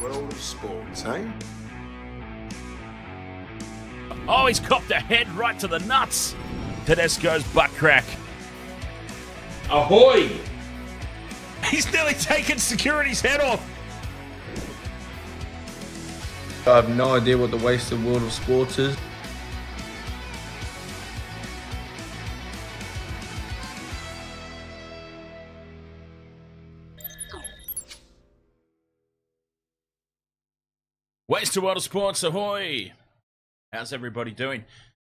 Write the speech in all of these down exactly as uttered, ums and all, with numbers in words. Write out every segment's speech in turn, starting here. World of Sports, eh? Oh, he's copped a head right to the nuts. Tedesco's butt crack. Ahoy! He's nearly taken security's head off. I have no idea what the Wasted World of Sports is. Wasted World of Sports, ahoy! How's everybody doing?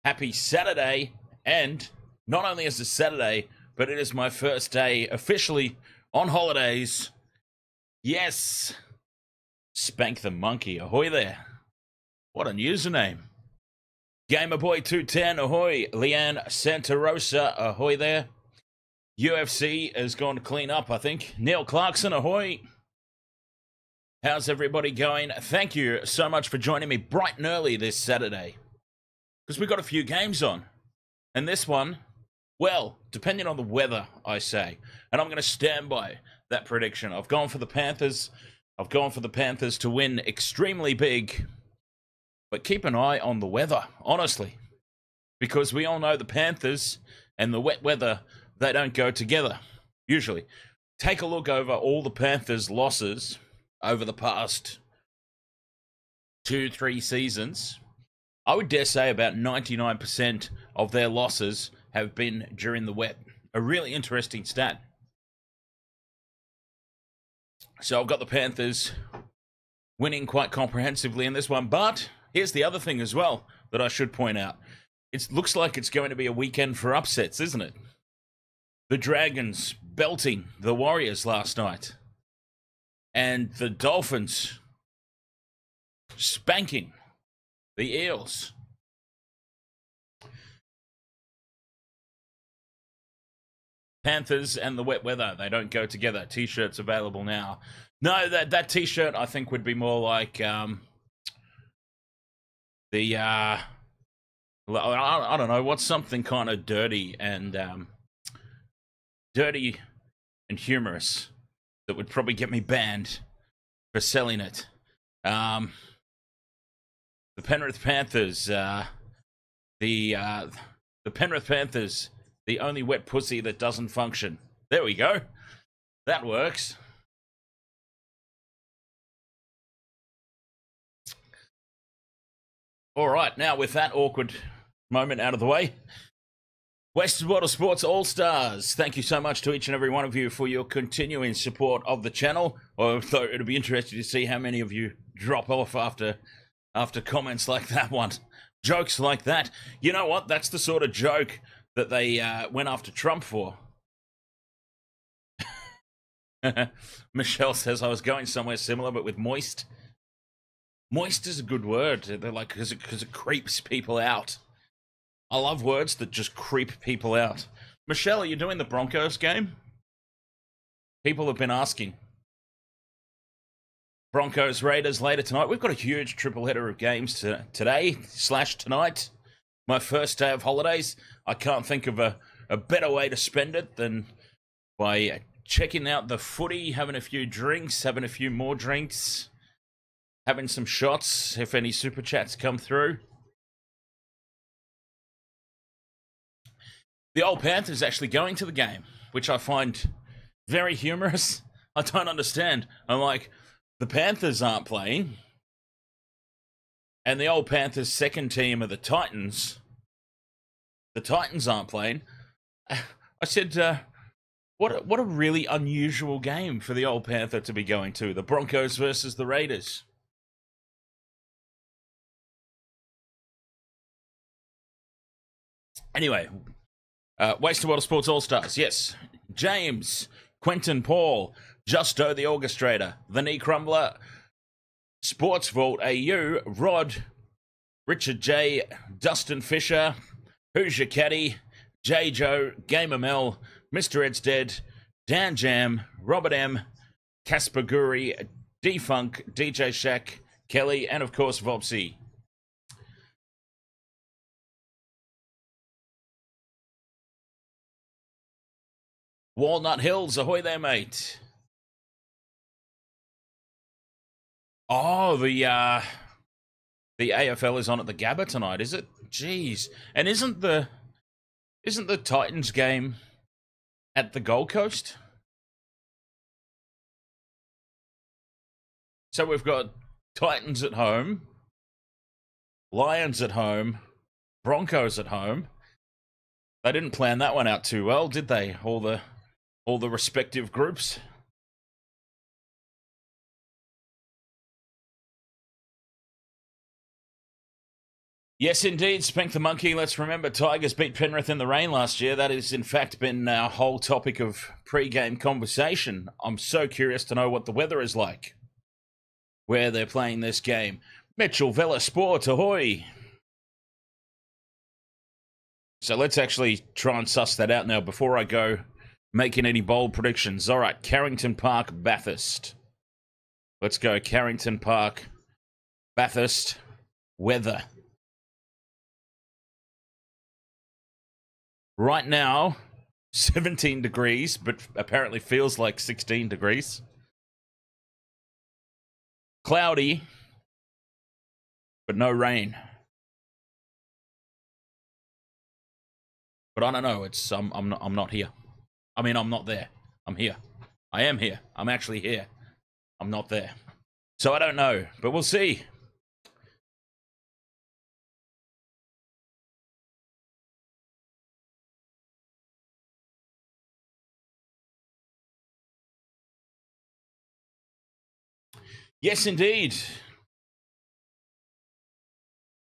Happy Saturday, and not only is it Saturday, but it is my first day officially on holidays. Yes! Spank the Monkey, ahoy there. What a username. Gamerboy two ten, ahoy. Leanne Santarosa, ahoy there. U F C is going to clean up, I think. Neil Clarkson, ahoy. How's everybody going? Thank you so much for joining me bright and early this Saturday, because we got a few games on. And this one, well, depending on the weather, I say. And I'm going to stand by that prediction. I've gone for the Panthers. I've gone for the Panthers to win extremely big. But keep an eye on the weather, honestly. Because we all know the Panthers and the wet weather, they don't go together, usually. Take a look over all the Panthers' losses over the past two, three seasons. I would dare say about ninety-nine percent of their losses have been during the wet. A really interesting stat. So I've got the Panthers winning quite comprehensively in this one. But here's the other thing as well that I should point out. It looks like it's going to be a weekend for upsets, isn't it? The Dragons belting the Warriors last night. And the Dolphins spanking the Eels. Panthers and the wet weather, they don't go together. T-shirts available now. No, that, that T-shirt I think would be more like um, the, uh, I don't know, what's something kind of dirty and, um, dirty and humorous. That would probably get me banned for selling it. Um, the Penrith Panthers, uh, the uh, the Penrith Panthers, the only wet pussy that doesn't function. There we go. That works. All right, now with that awkward moment out of the way. Western World of Sports All-Stars, thank you so much to each and every one of you for your continuing support of the channel. Although it'll be interesting to see how many of you drop off after after comments like that one. Jokes like that. You know what? That's the sort of joke that they uh, went after Trump for. Michelle says, I was going somewhere similar, but with moist. Moist is a good word. They're like, because it, it creeps people out. I love words that just creep people out. Michelle, are you doing the Broncos game? People have been asking. Broncos Raiders later tonight. We've got a huge triple header of games to today slash tonight. My first day of holidays. I can't think of a, a better way to spend it than by checking out the footy, having a few drinks, having a few more drinks, having some shots if any super chats come through. The old Panthers actually going to the game, which I find very humorous. I don't understand. I'm like, the Panthers aren't playing. And the old Panthers' second team are the Titans. The Titans aren't playing. I said, uh, what, a, what a really unusual game for the old Panther to be going to. The Broncos versus the Raiders. Anyway... Uh, Wasted World of Sports All-Stars, yes. James, Quentin Paul, Justo the Orchestrator, The Knee Crumbler, Sports Vault A U, Rod, Richard J, Dustin Fisher, Who's Your Caddy, J Joe, Gamer Mel, Mister Ed's Dead, Dan Jam, Robert M, Casper Guri, D-Funk, D J Shaq, Kelly, and of course Vopsy. Walnut Hills, ahoy there, mate. Oh, the uh, the A F L is on at the Gabba tonight, is it? Jeez. And isn't the isn't the Titans game at the Gold Coast? So we've got Titans at home, Lions at home, Broncos at home. They didn't plan that one out too well, did they? All the all the respective groups. Yes, indeed, Spank the Monkey. Let's remember Tigers beat Penrith in the rain last year. That has, in fact, been our whole topic of pre-game conversation. I'm so curious to know what the weather is like where they're playing this game. Mitchell Vela Sport, ahoy. So let's actually try and suss that out now before I go making any bold predictions. All right, Carrington Park, Bathurst. Let's go Carrington Park, Bathurst, weather. Right now, seventeen degrees, but apparently feels like sixteen degrees. Cloudy, but no rain. But I don't know. It's um, I'm not, I'm not here. I mean, I'm not there. I'm here. I am here. I'm actually here. I'm not there. So I don't know, but we'll see. Yes, indeed.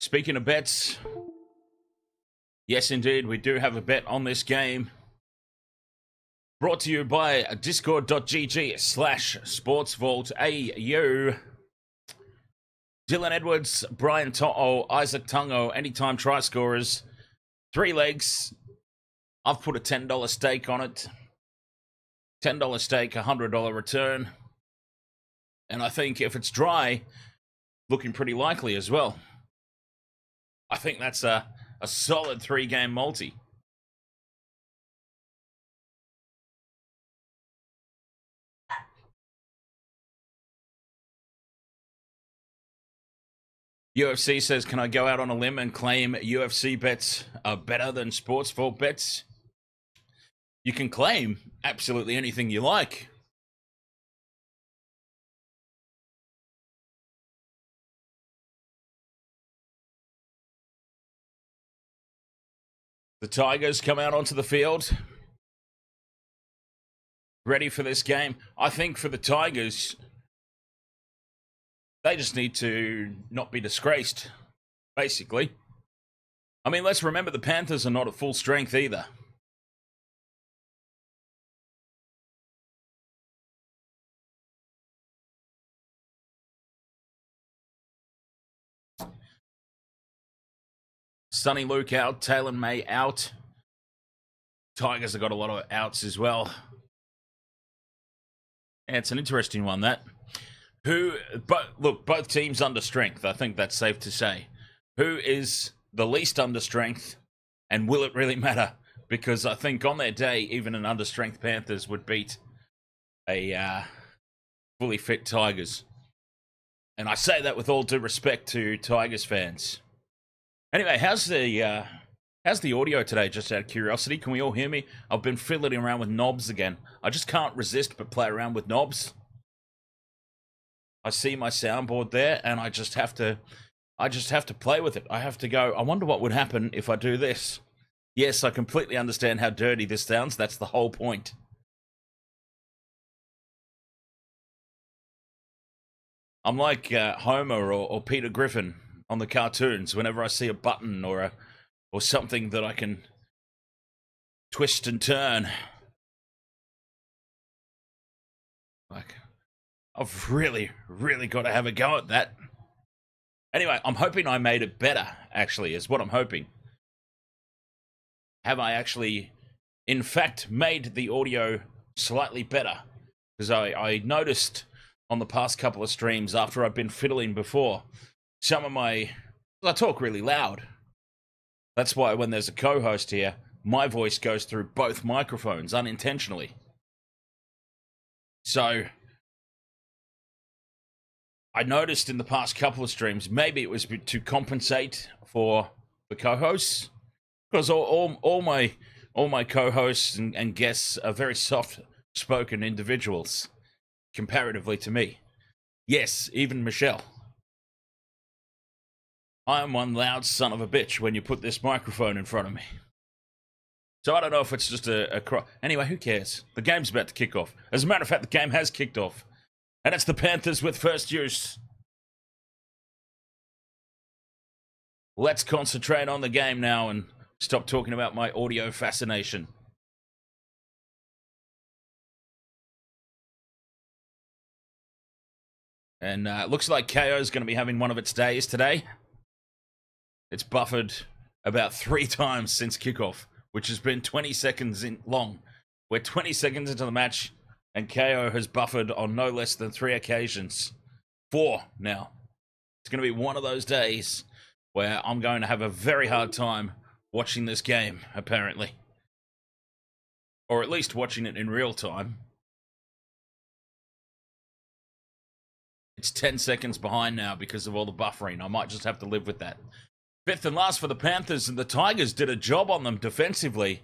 Speaking of bets, yes, indeed, we do have a bet on this game. Brought to you by discord.gg slash Sports Vault A U. Dylan Edwards, Brian To'o, Isaac Tongo, anytime try scorers, three legs. I've put a ten dollar stake on it. ten dollar stake, one hundred dollar return. And I think if it's dry, looking pretty likely as well. I think that's a, a solid three-game multi. U F C says, can I go out on a limb and claim U F C bets are better than sports vault bets? You can claim absolutely anything you like. The Tigers come out onto the field, ready for this game. I think for the Tigers, they just need to not be disgraced, basically. I mean, let's remember the Panthers are not at full strength either. Sonny Luke out, Taylor May out. Tigers have got a lot of outs as well. Yeah, it's an interesting one, that. Who, but look, both teams under strength. I think that's safe to say. Who is the least under strength, and will it really matter? Because I think on their day, even an under strength Panthers would beat a uh, fully fit Tigers. And I say that with all due respect to Tigers fans. Anyway, how's the uh, how's the audio today, just out of curiosity? Can we all hear me? I've been fiddling around with knobs again. I just can't resist but play around with knobs. I see my soundboard there, and I just have to I just have to play with it. I have to go, I wonder what would happen if I do this. Yes, I completely understand how dirty this sounds. That's the whole point. I'm like uh, Homer or, or Peter Griffin on the cartoons. Whenever I see a button or a or something that I can twist and turn, like, I've really, really got to have a go at that. Anyway, I'm hoping I made it better, actually, is what I'm hoping. Have I actually, in fact, made the audio slightly better? Because I, I noticed on the past couple of streams, after I've been fiddling before, some of my, I talk really loud. That's why when there's a co-host here, my voice goes through both microphones unintentionally. So, I noticed in the past couple of streams, maybe it was to compensate for the co-hosts, because all, all, all my all my co-hosts and, and guests are very soft-spoken individuals, comparatively to me. Yes, even Michelle. I am one loud son of a bitch when you put this microphone in front of me. So I don't know if it's just a... a cro anyway, who cares? The game's about to kick off. As a matter of fact, the game has kicked off. And it's the Panthers with first use. Let's concentrate on the game now and stop talking about my audio fascination. And uh, it looks like K O is going to be having one of its days today. It's buffered about three times since kickoff, which has been twenty seconds in long. We're twenty seconds into the match, and K O has buffered on no less than three occasions. Four now. It's going to be one of those days where I'm going to have a very hard time watching this game, apparently. Or at least watching it in real time. It's ten seconds behind now because of all the buffering. I might just have to live with that. Fifth and last for the Panthers, and the Tigers did a job on them defensively.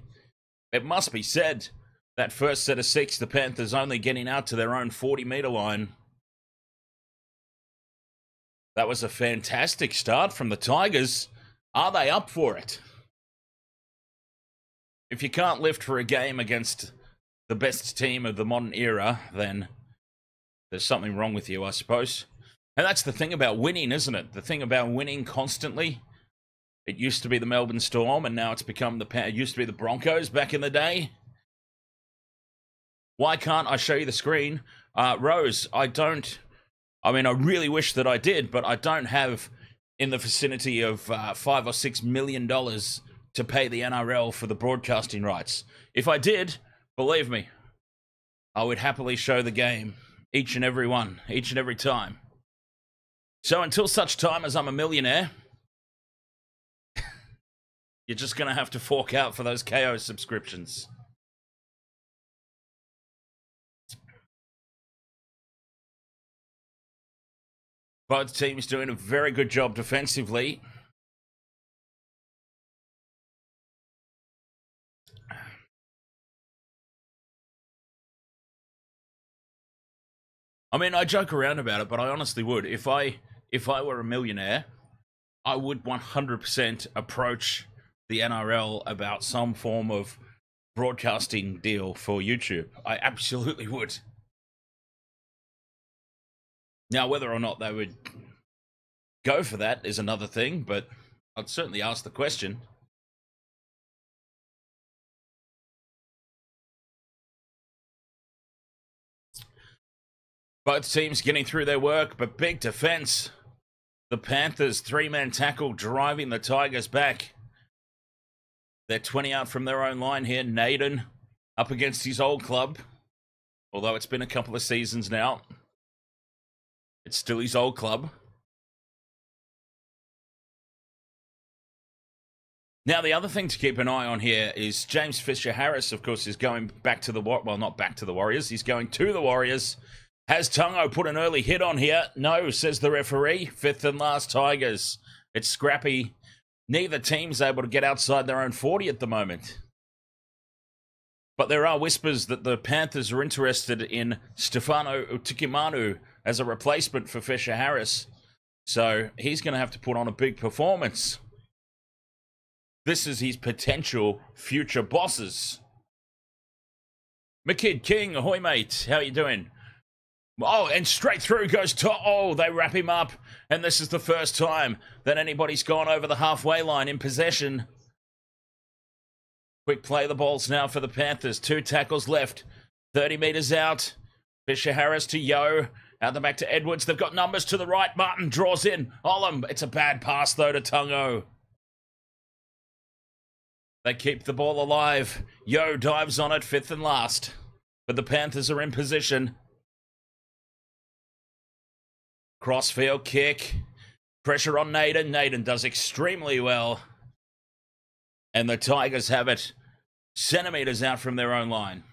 It must be said, that first set of six, the Panthers only getting out to their own forty metre line. That was a fantastic start from the Tigers. Are they up for it? If you can't lift for a game against the best team of the modern era, then there's something wrong with you, I suppose. And that's the thing about winning, isn't it? The thing about winning constantly. It used to be the Melbourne Storm, and now it's become the... It used to be the Broncos back in the day. Why can't I show you the screen? Uh, Rose, I don't... I mean, I really wish that I did, but I don't have in the vicinity of uh, five or six million dollars to pay the N R L for the broadcasting rights. If I did, believe me, I would happily show the game. Each and every one. Each and every time. So until such time as I'm a millionaire... You're just going to have to fork out for those K O subscriptions. Both teams doing a very good job defensively. I mean, I joke around about it, but I honestly would. If I, if I were a millionaire, I would one hundred percent approach the N R L about some form of broadcasting deal for YouTube. I absolutely would. Now, whether or not they would go for that is another thing, but I'd certainly ask the question. Both teams getting through their work, but big defense. The Panthers three-man tackle driving the Tigers back. They're twenty out from their own line here. Naden up against his old club. Although it's been a couple of seasons now. It's still his old club. Now, the other thing to keep an eye on here is James Fisher-Harris, of course, is going back to the... Well, not back to the Warriors. He's going to the Warriors. Has Tongo put an early hit on here? No, says the referee. Fifth and last Tigers. It's scrappy. Neither team's able to get outside their own forty at the moment. But there are whispers that the Panthers are interested in Stefano Utikimanu as a replacement for Fisher-Harris. So he's going to have to put on a big performance. This is his potential future bosses. McKid King, ahoy mate, how are you doing? Oh, and straight through goes To'o. Oh, they wrap him up. And this is the first time that anybody's gone over the halfway line in possession. Quick play the balls now for the Panthers. Two tackles left. thirty metres out. Fisher-Harris to Yeo. Out the back to Edwards. They've got numbers to the right. Martin draws in. Olam. It's a bad pass, though, to Tongo. They keep the ball alive. Yeo dives on it, fifth and last. But the Panthers are in position. Crossfield kick. Pressure on Naden. Naden does extremely well. And the Tigers have it centimetres out from their own line.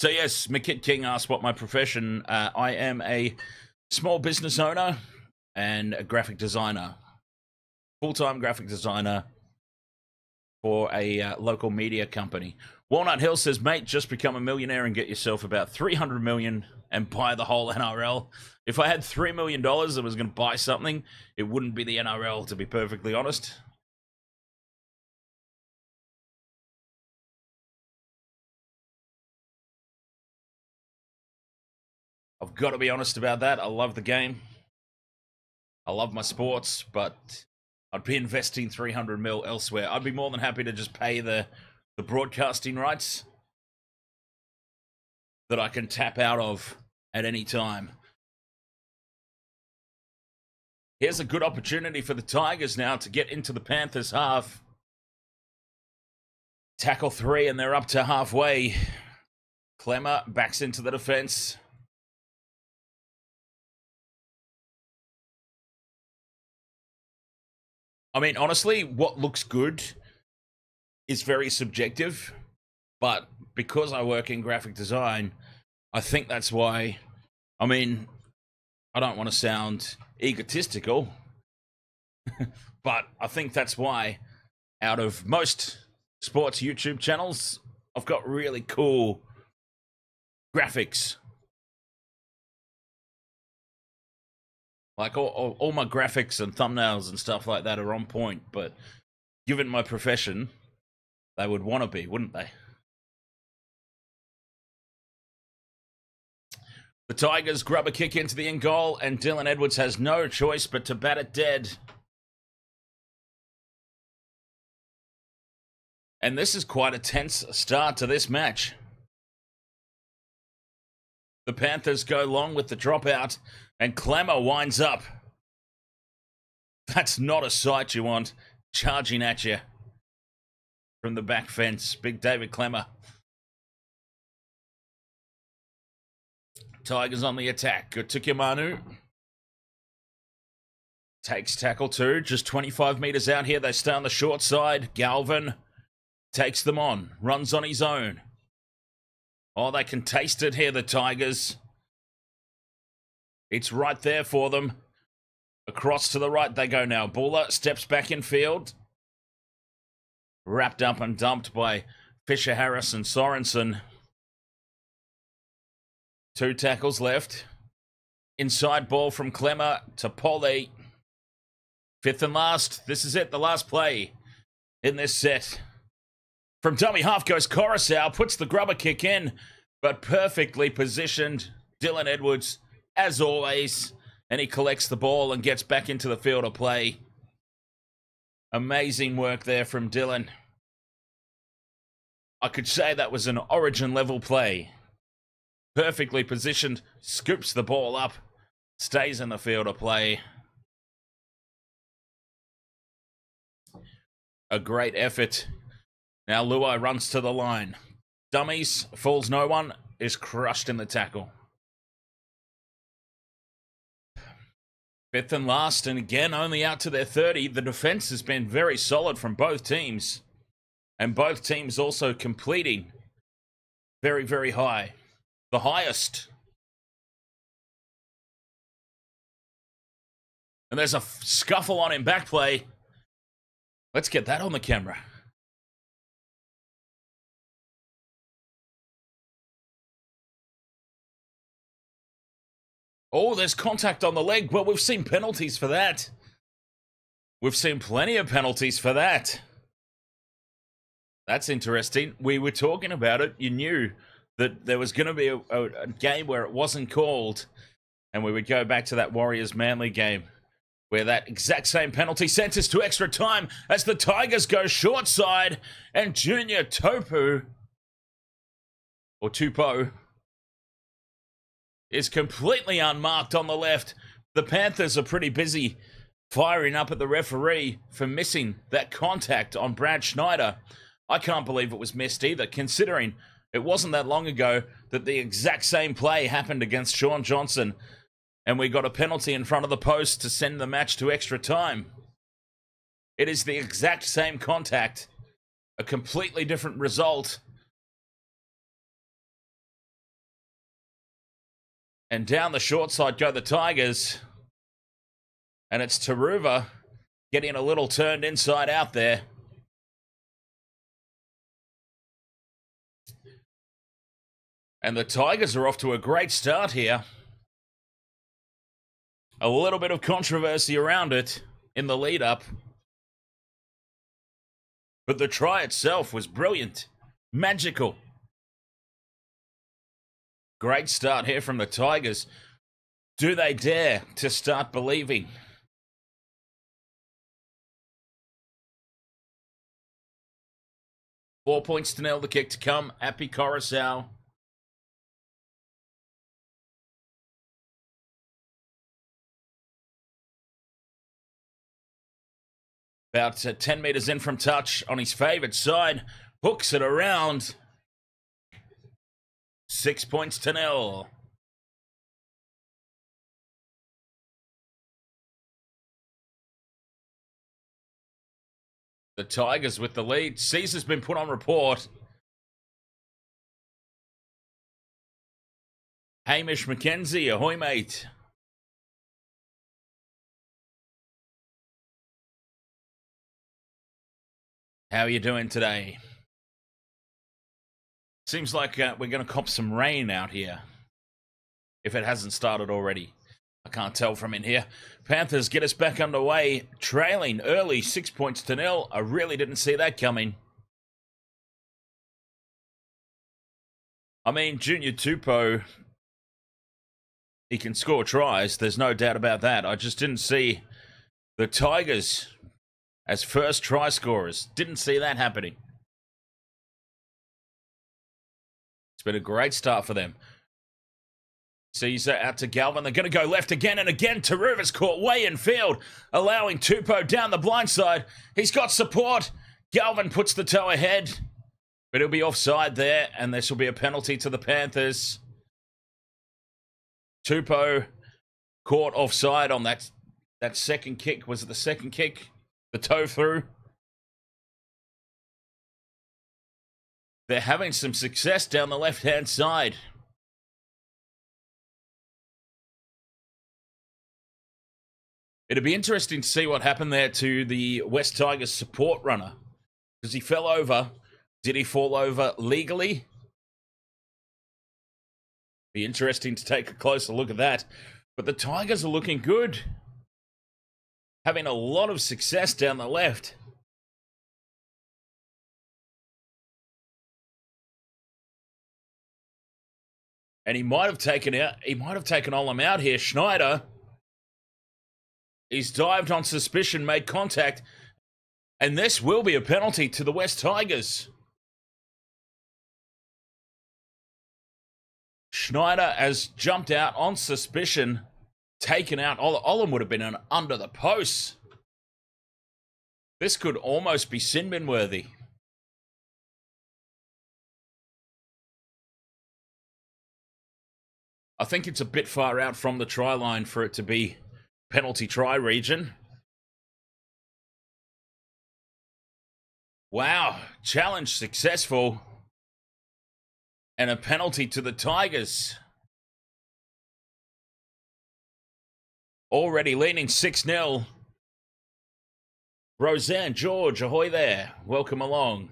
So yes, McKit King asked what my profession. Uh, I am a small business owner and a graphic designer, full-time graphic designer for a uh, local media company. Walnut Hill says, mate, just become a millionaire and get yourself about three hundred million and buy the whole N R L. If I had three million dollars that was going to buy something, it wouldn't be the N R L, to be perfectly honest. I've got to be honest about that. I love the game. I love my sports, but I'd be investing three hundred mil elsewhere. I'd be more than happy to just pay the, the broadcasting rights that I can tap out of at any time. Here's a good opportunity for the Tigers now to get into the Panthers' half. Tackle three, and they're up to halfway. Clemmer backs into the defense. I mean, honestly, what looks good is very subjective, but because I work in graphic design, I think that's why. I mean, I don't want to sound egotistical, but I think that's why out of most sports YouTube channels, I've got really cool graphics. Like, all, all, all my graphics and thumbnails and stuff like that are on point, but given my profession, they would want to be, wouldn't they? The Tigers grub a kick into the end goal, and Dylan Edwards has no choice but to bat it dead. And this is quite a tense start to this match. The Panthers go long with the dropout, and Clemmer winds up. That's not a sight you want, charging at you from the back fence. Big David Clemmer. Tigers on the attack. Gutukimanu takes tackle two. Just twenty-five metres out here. They stay on the short side. Galvin takes them on. Runs on his own. Oh, they can taste it here, the Tigers. It's right there for them. Across to the right they go now. Buller steps back in field. Wrapped up and dumped by Fisher-Harris and Sorensen. Two tackles left. Inside ball from Clemmer to Polly. Fifth and last. This is it, the last play in this set. From dummy half goes Koroisau, puts the grubber kick in, but perfectly positioned Dylan Edwards, as always, and he collects the ball and gets back into the field of play. Amazing work there from Dylan. I could say that was an origin-level play. Perfectly positioned, scoops the ball up, stays in the field of play. A great effort. Now Luai runs to the line. Dummies, fools no one, is crushed in the tackle. Fifth and last, and again, only out to their thirty. The defense has been very solid from both teams, and both teams also completing very, very high. The highest. And there's a scuffle on in back play. Let's get that on the camera. Oh, there's contact on the leg. Well, we've seen penalties for that. We've seen plenty of penalties for that. That's interesting. We were talking about it. You knew that there was going to be a, a, a game where it wasn't called, and we would go back to that Warriors-Manly game where that exact same penalty sent us to extra time as the Tigers go short side, and Junior Topu, or Tupo, is completely unmarked on the left. The Panthers are pretty busy firing up at the referee for missing that contact on Brad Schneider. I can't believe it was missed either, considering it wasn't that long ago that the exact same play happened against Sean Johnson, and we got a penalty in front of the post to send the match to extra time. It is the exact same contact, a completely different result. And down the short side go the Tigers. And it's Turuva getting a little turned inside out there. And the Tigers are off to a great start here. A little bit of controversy around it in the lead-up. But the try itself was brilliant. Magical. Great start here from the Tigers. Do they dare to start believing? Four points to nail, the kick to come. Api Koroisau. About uh, ten metres in from touch on his favoured side. Hooks it around. Six points to nil. The Tigers with the lead. Sezer's been put on report. Hamish McKenzie, ahoy mate. How are you doing today? Seems like uh, we're going to cop some rain out here. If it hasn't started already. I can't tell from in here. Panthers get us back underway. Trailing early, six points to nil. I really didn't see that coming. I mean, Junior Tupou, he can score tries. There's no doubt about that. I just didn't see the Tigers as first try scorers. Didn't see that happening. It's been a great start for them. Sezer out to Galvin. They're going to go left again and again. Turuva's caught way in field, allowing Tupou down the blind side. He's got support. Galvin puts the toe ahead. But he'll be offside there, and this will be a penalty to the Panthers. Tupou caught offside on that, that second kick. Was it the second kick? The toe through. They're having some success down the left-hand side. It'd be interesting to see what happened there to the West Tigers support runner. Because he fell over. Did he fall over legally? Be interesting to take a closer look at that. But the Tigers are looking good. Having a lot of success down the left. And he might have taken out, he might have taken Olam out here. Schneider. He's dived on suspicion, made contact. And this will be a penalty to the West Tigers. Schneider has jumped out on suspicion. Taken out. Olam would have been an under the post. This could almost be sin bin worthy. I think it's a bit far out from the try line for it to be penalty try region. Wow. Challenge successful. And a penalty to the Tigers. Already leaning six nil. Roseanne, George, ahoy there. Welcome along.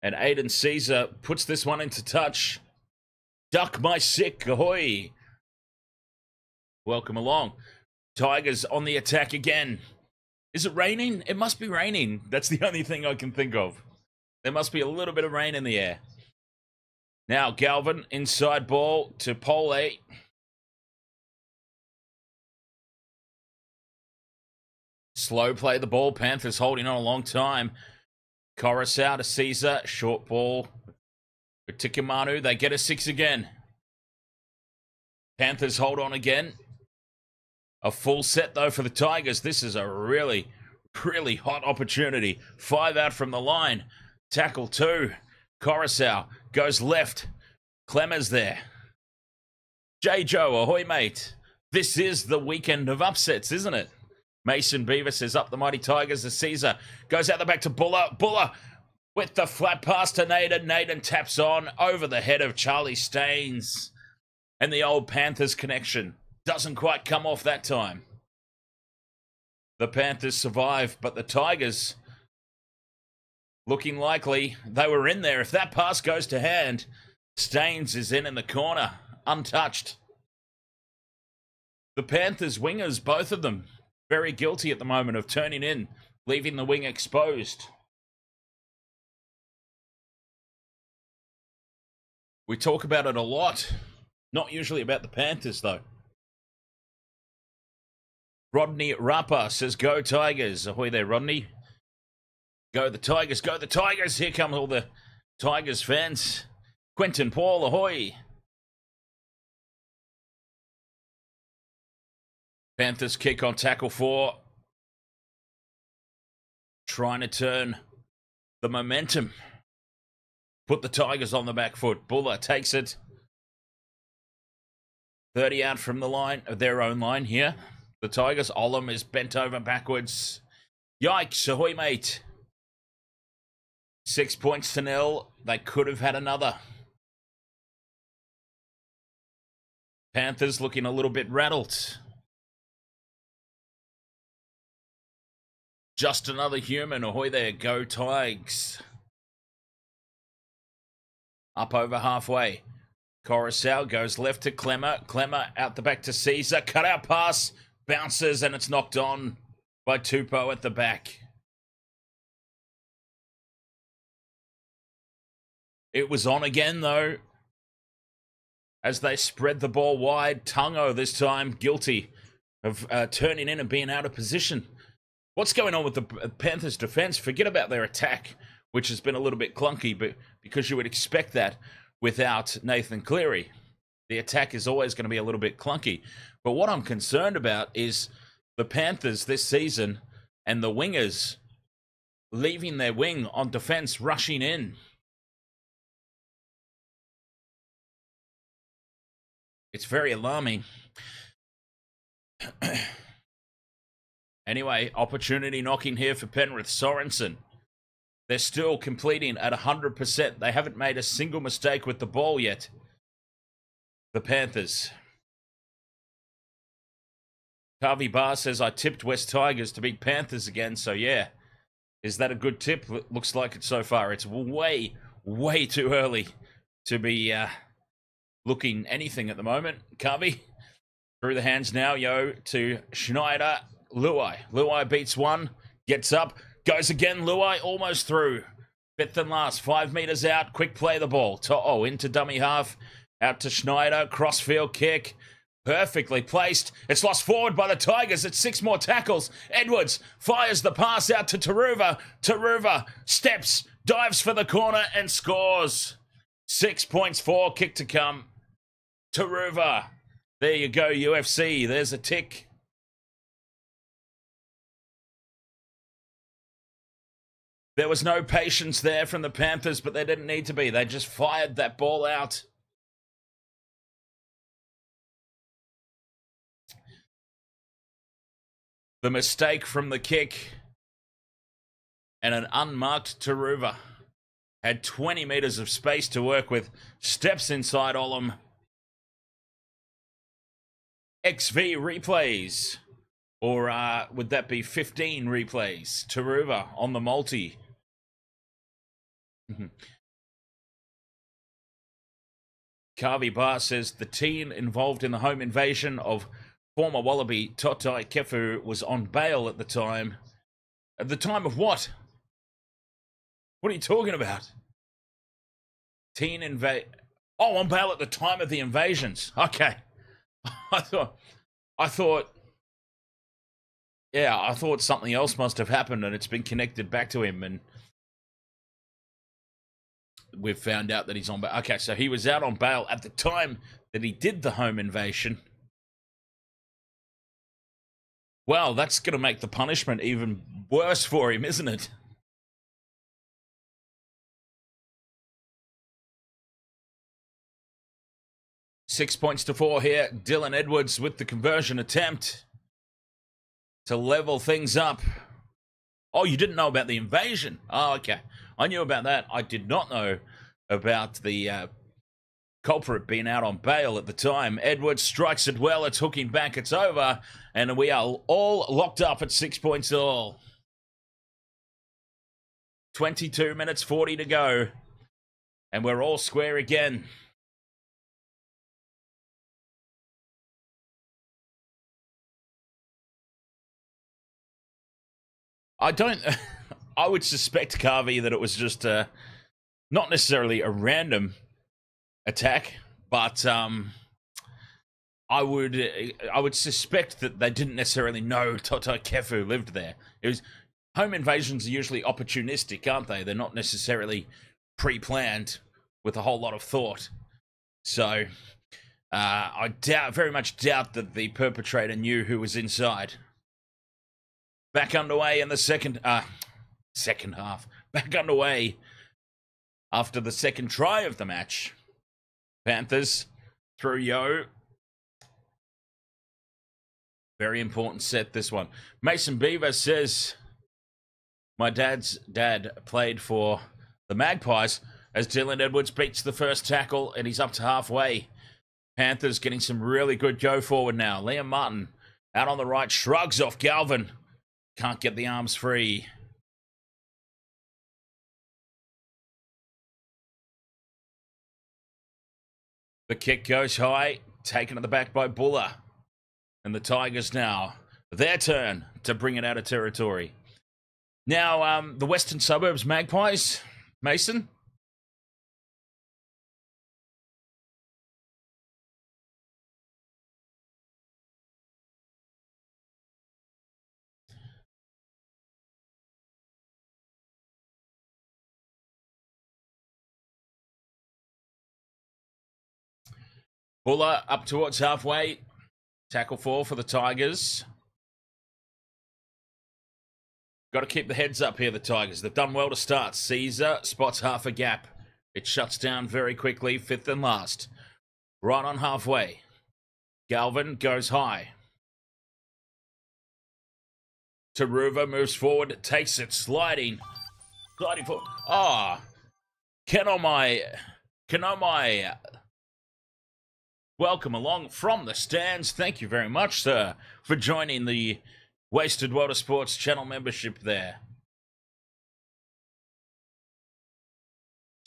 And Aidan Sezer puts this one into touch. Duck my sick, ahoy. Welcome along. Tigers on the attack again. Is it raining? It must be raining. That's the only thing I can think of. There must be a little bit of rain in the air. Now, Galvin, inside ball to Pole. Slow play the ball. Panthers holding on a long time. Koroisau to Sezer. Short ball. Tikimanu, they get a six again. Panthers hold on again. A full set, though, for the Tigers. This is a really, really hot opportunity. Five out from the line. Tackle two. Koroisau goes left. Clemmer's there. J. Joe, ahoy, mate. This is the weekend of upsets, isn't it? Mason Beaver says, up the mighty Tigers. The Sezer goes out the back to Buller. Buller with the flat pass to Naden. Naden taps on over the head of Charlie Staines. And the old Panthers connection doesn't quite come off that time. The Panthers survive, but the Tigers looking likely. They were in there. If that pass goes to hand, Staines is in in the corner, untouched. The Panthers wingers, both of them, very guilty at the moment of turning in, leaving the wing exposed. We talk about it a lot. Not usually about the Panthers, though. Rodney Rapa says, go Tigers. Ahoy there, Rodney. Go the Tigers, go the Tigers. Here comes all the Tigers fans. Quentin Paul, ahoy. Panthers kick on tackle four. Trying to turn the momentum. Put the Tigers on the back foot. Buller takes it. thirty out from the line, their own line here. The Tigers, Olam is bent over backwards. Yikes, ahoy mate. Six points to nil. They could have had another. Panthers looking a little bit rattled. Just another human, ahoy there, go Tigers. Up over halfway. Koroisau goes left to Clemmer. Clemmer out the back to Sezer. Cut out pass. Bounces and it's knocked on by Tupou at the back. It was on again though. As they spread the ball wide. Tongo this time guilty of uh, turning in and being out of position. What's going on with the Panthers defense? Forget about their attack, which has been a little bit clunky, but because you would expect that. Without Nathan Cleary, the attack is always going to be a little bit clunky. But what I'm concerned about is the Panthers this season and the wingers leaving their wing on defense, rushing in. It's very alarming. Anyway, opportunity knocking here for Penrith. Sorensen. They're still completing at one hundred percent. They haven't made a single mistake with the ball yet. The Panthers. Kavi Bar says, I tipped West Tigers to beat Panthers again. So, yeah. Is that a good tip? Looks like it so far. It's way, way too early to be uh, looking anything at the moment. Kavi, through the hands now, yo, to Schneider. Luai. Luai beats one. Gets up. Goes again, Luai almost through. Fifth and last, five metres out. Quick play the ball. To'o into dummy half. Out to Schneider. Crossfield kick. Perfectly placed. It's lost forward by the Tigers. It's six more tackles. Edwards fires the pass out to Turuva. Turuva steps, dives for the corner and scores. Six points, four. Kick to come. Turuva. There you go, U F C. There's a tick. There was no patience there from the Panthers, but they didn't need to be. They just fired that ball out. The mistake from the kick and an unmarked Turuva had twenty metres of space to work with. Steps inside Olam. X V replays. Or uh, would that be fifteen replays? Turuva on the multi. Kavi Bar says, the team involved in the home invasion of former Wallaby To'otai Kefu was on bail at the time. At the time of what? What are you talking about? Teen inva- Oh, on bail at the time of the invasions. Okay. I thought... I thought... Yeah, I thought something else must have happened and it's been connected back to him and we've found out that he's on bail. Okay, so he was out on bail at the time that he did the home invasion. Well, that's going to make the punishment even worse for him, isn't it? Six points to four here. Dylan Edwards with the conversion attempt. To level things up. Oh, you didn't know about the invasion. Oh, okay. I knew about that. I did not know about the uh, culprit being out on bail at the time. Edwards strikes it well. It's hooking back. It's over. And we are all locked up at six points all. twenty-two minutes forty to go. And we're all square again. I don't... I would suspect, Carvey, that it was just uh, not necessarily a random attack, but um, I would I would suspect that they didn't necessarily know Toto Kefu lived there. It was, home invasions are usually opportunistic, aren't they? They're not necessarily pre-planned with a whole lot of thought. So uh, I doubt, very much doubt that the perpetrator knew who was inside. Back underway in the second... Uh, second half. Back underway after the second try of the match. Panthers through Yeo. Very important set, this one. Mason Beaver says, my dad's dad played for the Magpies as Dylan Edwards beats the first tackle and he's up to halfway. Panthers getting some really good Yeo forward now. Liam Martin out on the right. Shrugs off Galvin. Can't get the arms free. The kick goes high, taken at the back by Buller. And the Tigers now, their turn to bring it out of territory. Now, um, the Western Suburbs Magpies, Mason. Buller up towards halfway. Tackle four for the Tigers. Got to keep the heads up here, the Tigers. They've done well to start. Sezer spots half a gap. It shuts down very quickly, fifth and last. Right on halfway. Galvin goes high. Turuva moves forward, takes it, sliding. Sliding forward. Ah, oh, Kenomai. Kenomai. Welcome along from the stands. Thank you very much, sir, for joining the Wasted World of Sports channel membership there.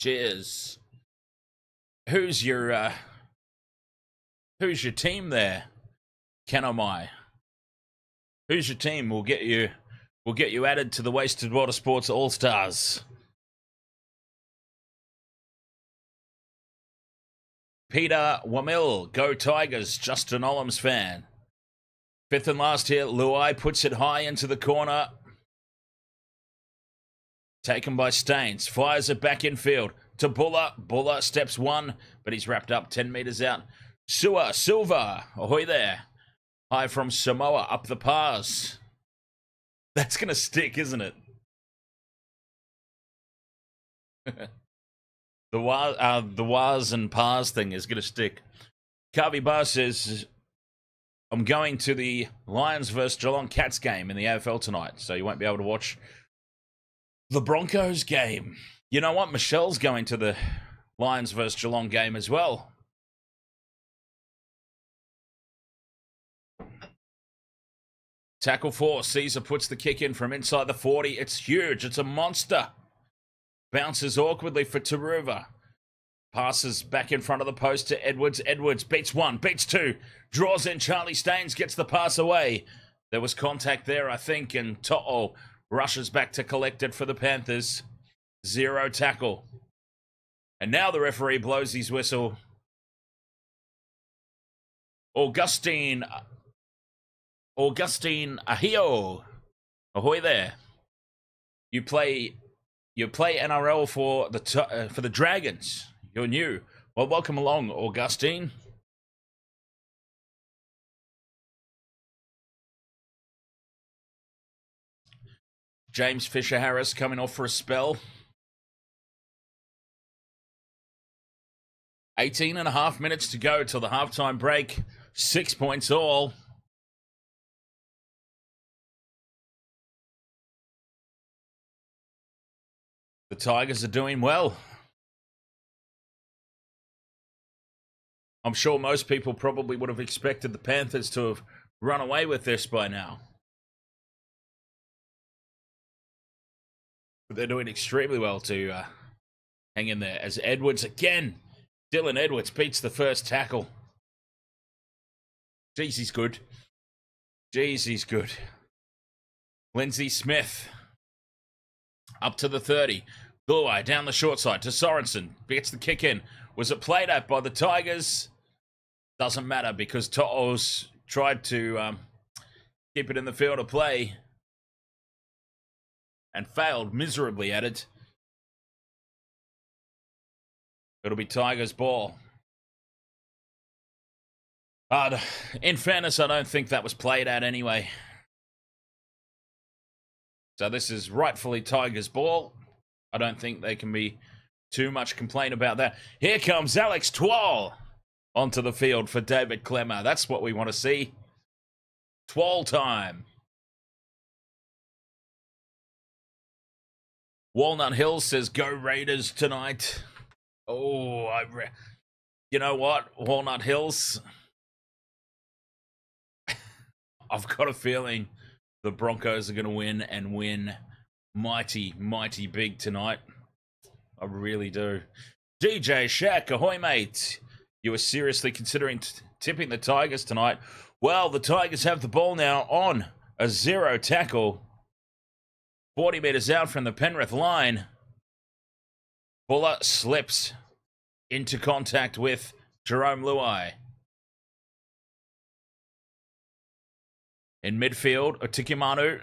Cheers. Who's your uh, who's your team there, Kenomai? Who's your team? We'll get you we'll get you added to the Wasted World of Sports All Stars. Peter Wamill, go Tigers, Justin Olam's fan. Fifth and last here, Luai puts it high into the corner. Taken by Staines, fires it back infield to Buller. Buller steps one, but he's wrapped up ten metres out. Sua, Silva, ahoy there. High from Samoa, up the pass. That's going to stick, isn't it? The was, uh, the was and pas thing is going to stick. Carvey Bar says, I'm going to the Lions versus Geelong Cats game in the A F L tonight, so you won't be able to watch the Broncos game. You know what? Michelle's going to the Lions versus Geelong game as well. Tackle four. Sezer puts the kick in from inside the forty. It's huge. It's a monster. Bounces awkwardly for Turuva. Passes back in front of the post to Edwards. Edwards beats one, beats two. Draws in Charlie Staines, gets the pass away. There was contact there, I think, and To'o rushes back to collect it for the Panthers. Zero tackle. And now the referee blows his whistle. Augustine. Augustine Ahio. Ahoy there. You play... You play N R L for the uh, for the Dragons. You're new. Well, welcome along, Augustine. James Fisher-Harris coming off for a spell. eighteen and a half minutes to go till the halftime break. Six points all. Tigers are doing well. I'm sure most people probably would have expected the Panthers to have run away with this by now. But they're doing extremely well to uh, hang in there as Edwards again. Dylan Edwards beats the first tackle. Jeez, he's good. Jeez, he's good. Lindsay Smith up to the thirty. Luai down the short side to Sorensen. Gets the kick in. Was it played at by the Tigers? Doesn't matter because To'o's tried to um, keep it in the field of play and failed miserably at it. It'll be Tigers' ball. Uh, in fairness, I don't think that was played at anyway. So this is rightfully Tigers' ball. I don't think they can be too much complaint about that. Here comes Alex Twal onto the field for David Clemmer. That's what we want to see. Twal time. Walnut Hill says, go Raiders tonight. Oh, I re you know what, Walnut Hills? I've got a feeling the Broncos are going to win and win mighty, mighty big tonight. I really do. D J Shaq, ahoy, mate. You were seriously considering t tipping the Tigers tonight. Well, the Tigers have the ball now on a zero tackle. forty metres out from the Penrith line. Buller slips into contact with Jerome Luai. In midfield, Otikimanu.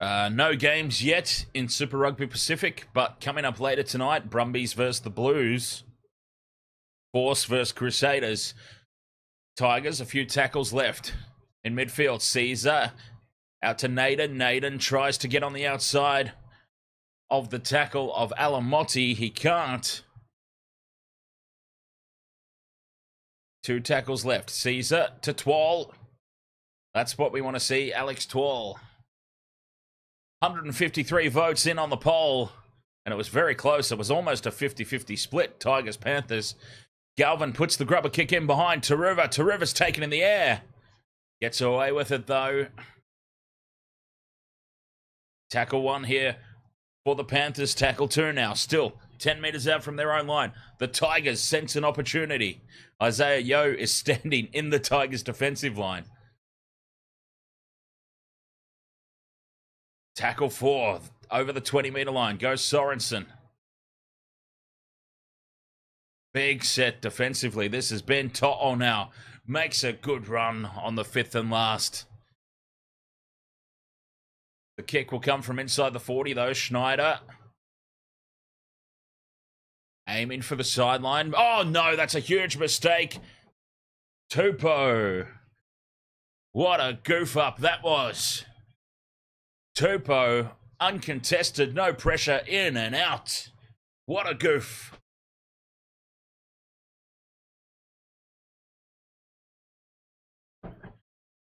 Uh, no games yet in Super Rugby Pacific, but coming up later tonight, Brumbies versus the Blues. Force versus Crusaders. Tigers, a few tackles left. In midfield, Sezer out to Naden. Naden tries to get on the outside of the tackle of Alamotti. He can't. Two tackles left. Sezer to Twal. That's what we want to see, Alex Twal. one hundred fifty-three votes in on the poll, and it was very close. It was almost a fifty fifty split, Tigers-Panthers. Galvin puts the grubber kick in behind Turuva. Turuva's taken in the air. Gets away with it, though. Tackle one here for the Panthers. Tackle two now. Still ten metres out from their own line. The Tigers sense an opportunity. Isaah Yeo is standing in the Tigers' defensive line. Tackle four, over the twenty metre line, goes Sorensen. Big set defensively. This is Ben To'o now. Makes a good run on the fifth and last. The kick will come from inside the forty, though. Schneider. Aiming for the sideline. Oh, no, that's a huge mistake. Tupou. What a goof-up that was. Tupou, uncontested, no pressure, in and out. What a goof.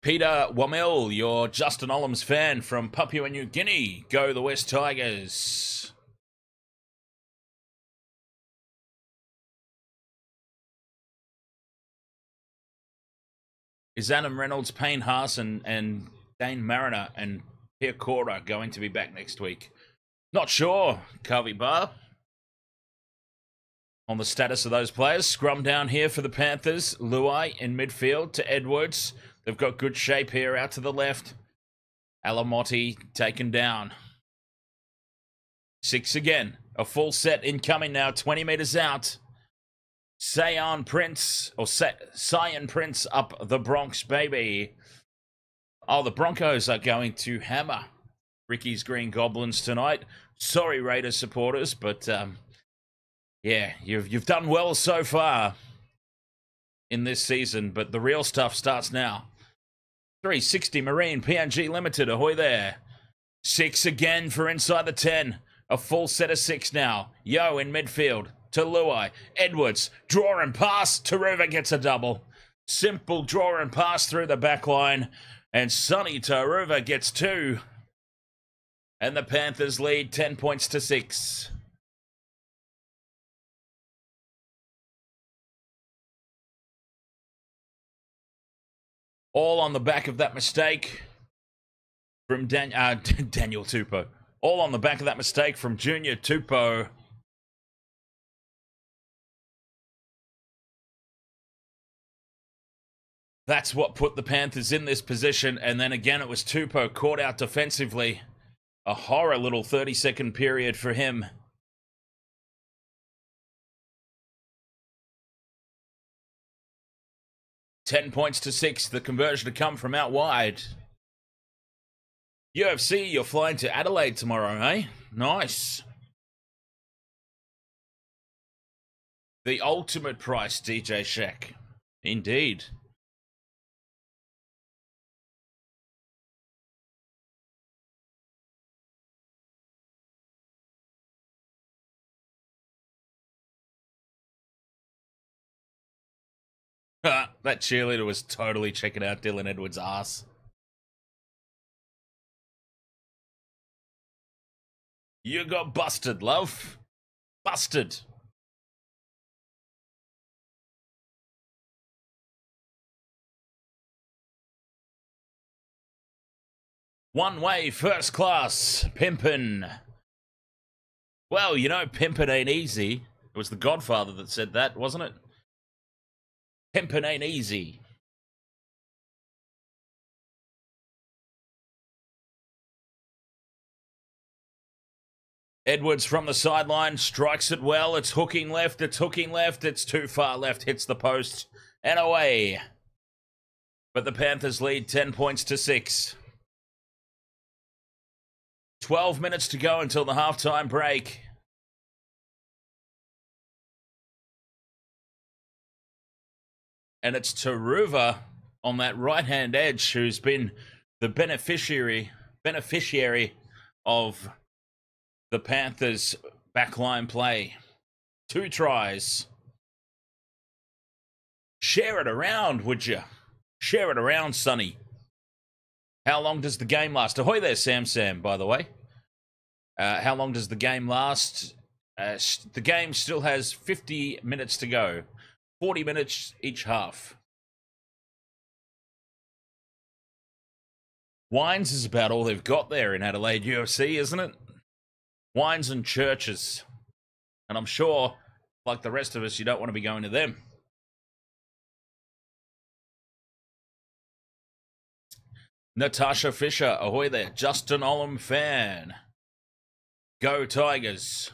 Peter Wamil, your Justin Olam's fan from Papua New Guinea. Go the West Tigers. Is Adam Reynolds, Payne Haas, and, and Dane Mariner and Pierre Cora going to be back next week? Not sure, Kavi Bar, on the status of those players. Scrum down here for the Panthers. Luai in midfield to Edwards. They've got good shape here out to the left. Alamotti taken down. Six again. A full set incoming now, twenty metres out. Cyan Prince, or Cyan Prince up the Bronx, baby. Oh, the Broncos are going to hammer Ricky's Green Goblins tonight. Sorry, Raiders supporters, but, um, yeah, you've, you've done well so far in this season, but the real stuff starts now. three sixty Marine, P N G Limited, ahoy there. Six again for inside the ten. A full set of six now. Yeo in midfield to Luai. Edwards, draw and pass. Turuva gets a double. Simple draw and pass through the back line. And Sunia Turuva gets two. And the Panthers lead ten points to six. All on the back of that mistake from Dan uh, Daniel Tupou. All on the back of that mistake from Junior Tupou. That's what put the Panthers in this position. And then again, it was Tupou caught out defensively. A horror little thirty-second period for him. ten points to six. The conversion to come from out wide. U F C, you're flying to Adelaide tomorrow, eh? Nice. The ultimate price, D J Sheck. Indeed. That cheerleader was totally checking out Dylan Edwards' ass. You got busted, love. Busted. One way, first class, pimpin'. Well, you know, pimpin' ain't easy. It was the Godfather that said that, wasn't it? Pimpin' ain't easy. Edwards from the sideline, strikes it well, it's hooking left, it's hooking left, it's too far left, hits the post, and away. But the Panthers lead ten points to six. twelve minutes to go until the halftime break. And it's Turuva on that right-hand edge who's been the beneficiary, beneficiary of the Panthers' backline play. Two tries. Share it around, would you? Share it around, Sonny. How long does the game last? Ahoy there, Sam Sam, by the way. Uh, how long does the game last? Uh, the game still has fifty minutes to go. forty minutes each half. Wines is about all they've got there in Adelaide U F C, isn't it? Wines and churches. And I'm sure, like the rest of us, you don't want to be going to them. Natasha Fisher, ahoy there. Justin Olam fan. Go Tigers.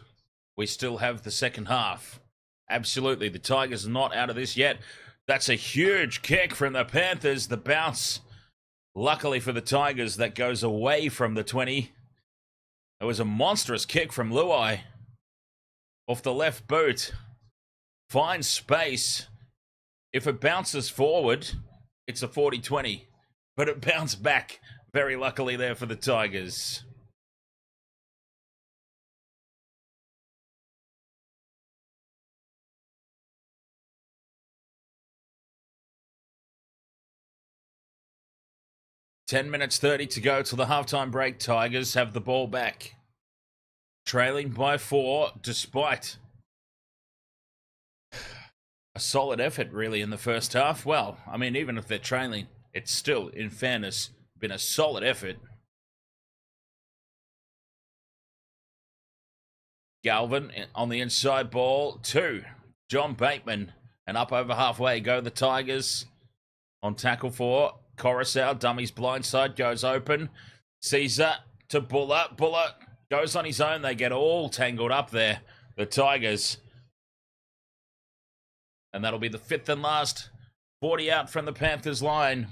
We still have the second half. Absolutely. The Tigers are not out of this yet. That's a huge kick from the Panthers. The bounce, luckily for the Tigers, that goes away from the twenty. It was a monstrous kick from Luai. Off the left boot. Finds space. If it bounces forward, it's a forty twenty. But it bounced back very luckily there for the Tigers. ten minutes thirty to go till the halftime break. Tigers have the ball back. Trailing by four despite a solid effort really in the first half. Well, I mean, even if they're trailing, it's still, in fairness, been a solid effort. Galvin on the inside ball. Two. John Bateman. And up over halfway go the Tigers on tackle four. Koroisau, dummies blindside, goes open. Sezer to Buller. Buller goes on his own. They get all tangled up there, the Tigers. And that'll be the fifth and last. forty out from the Panthers line.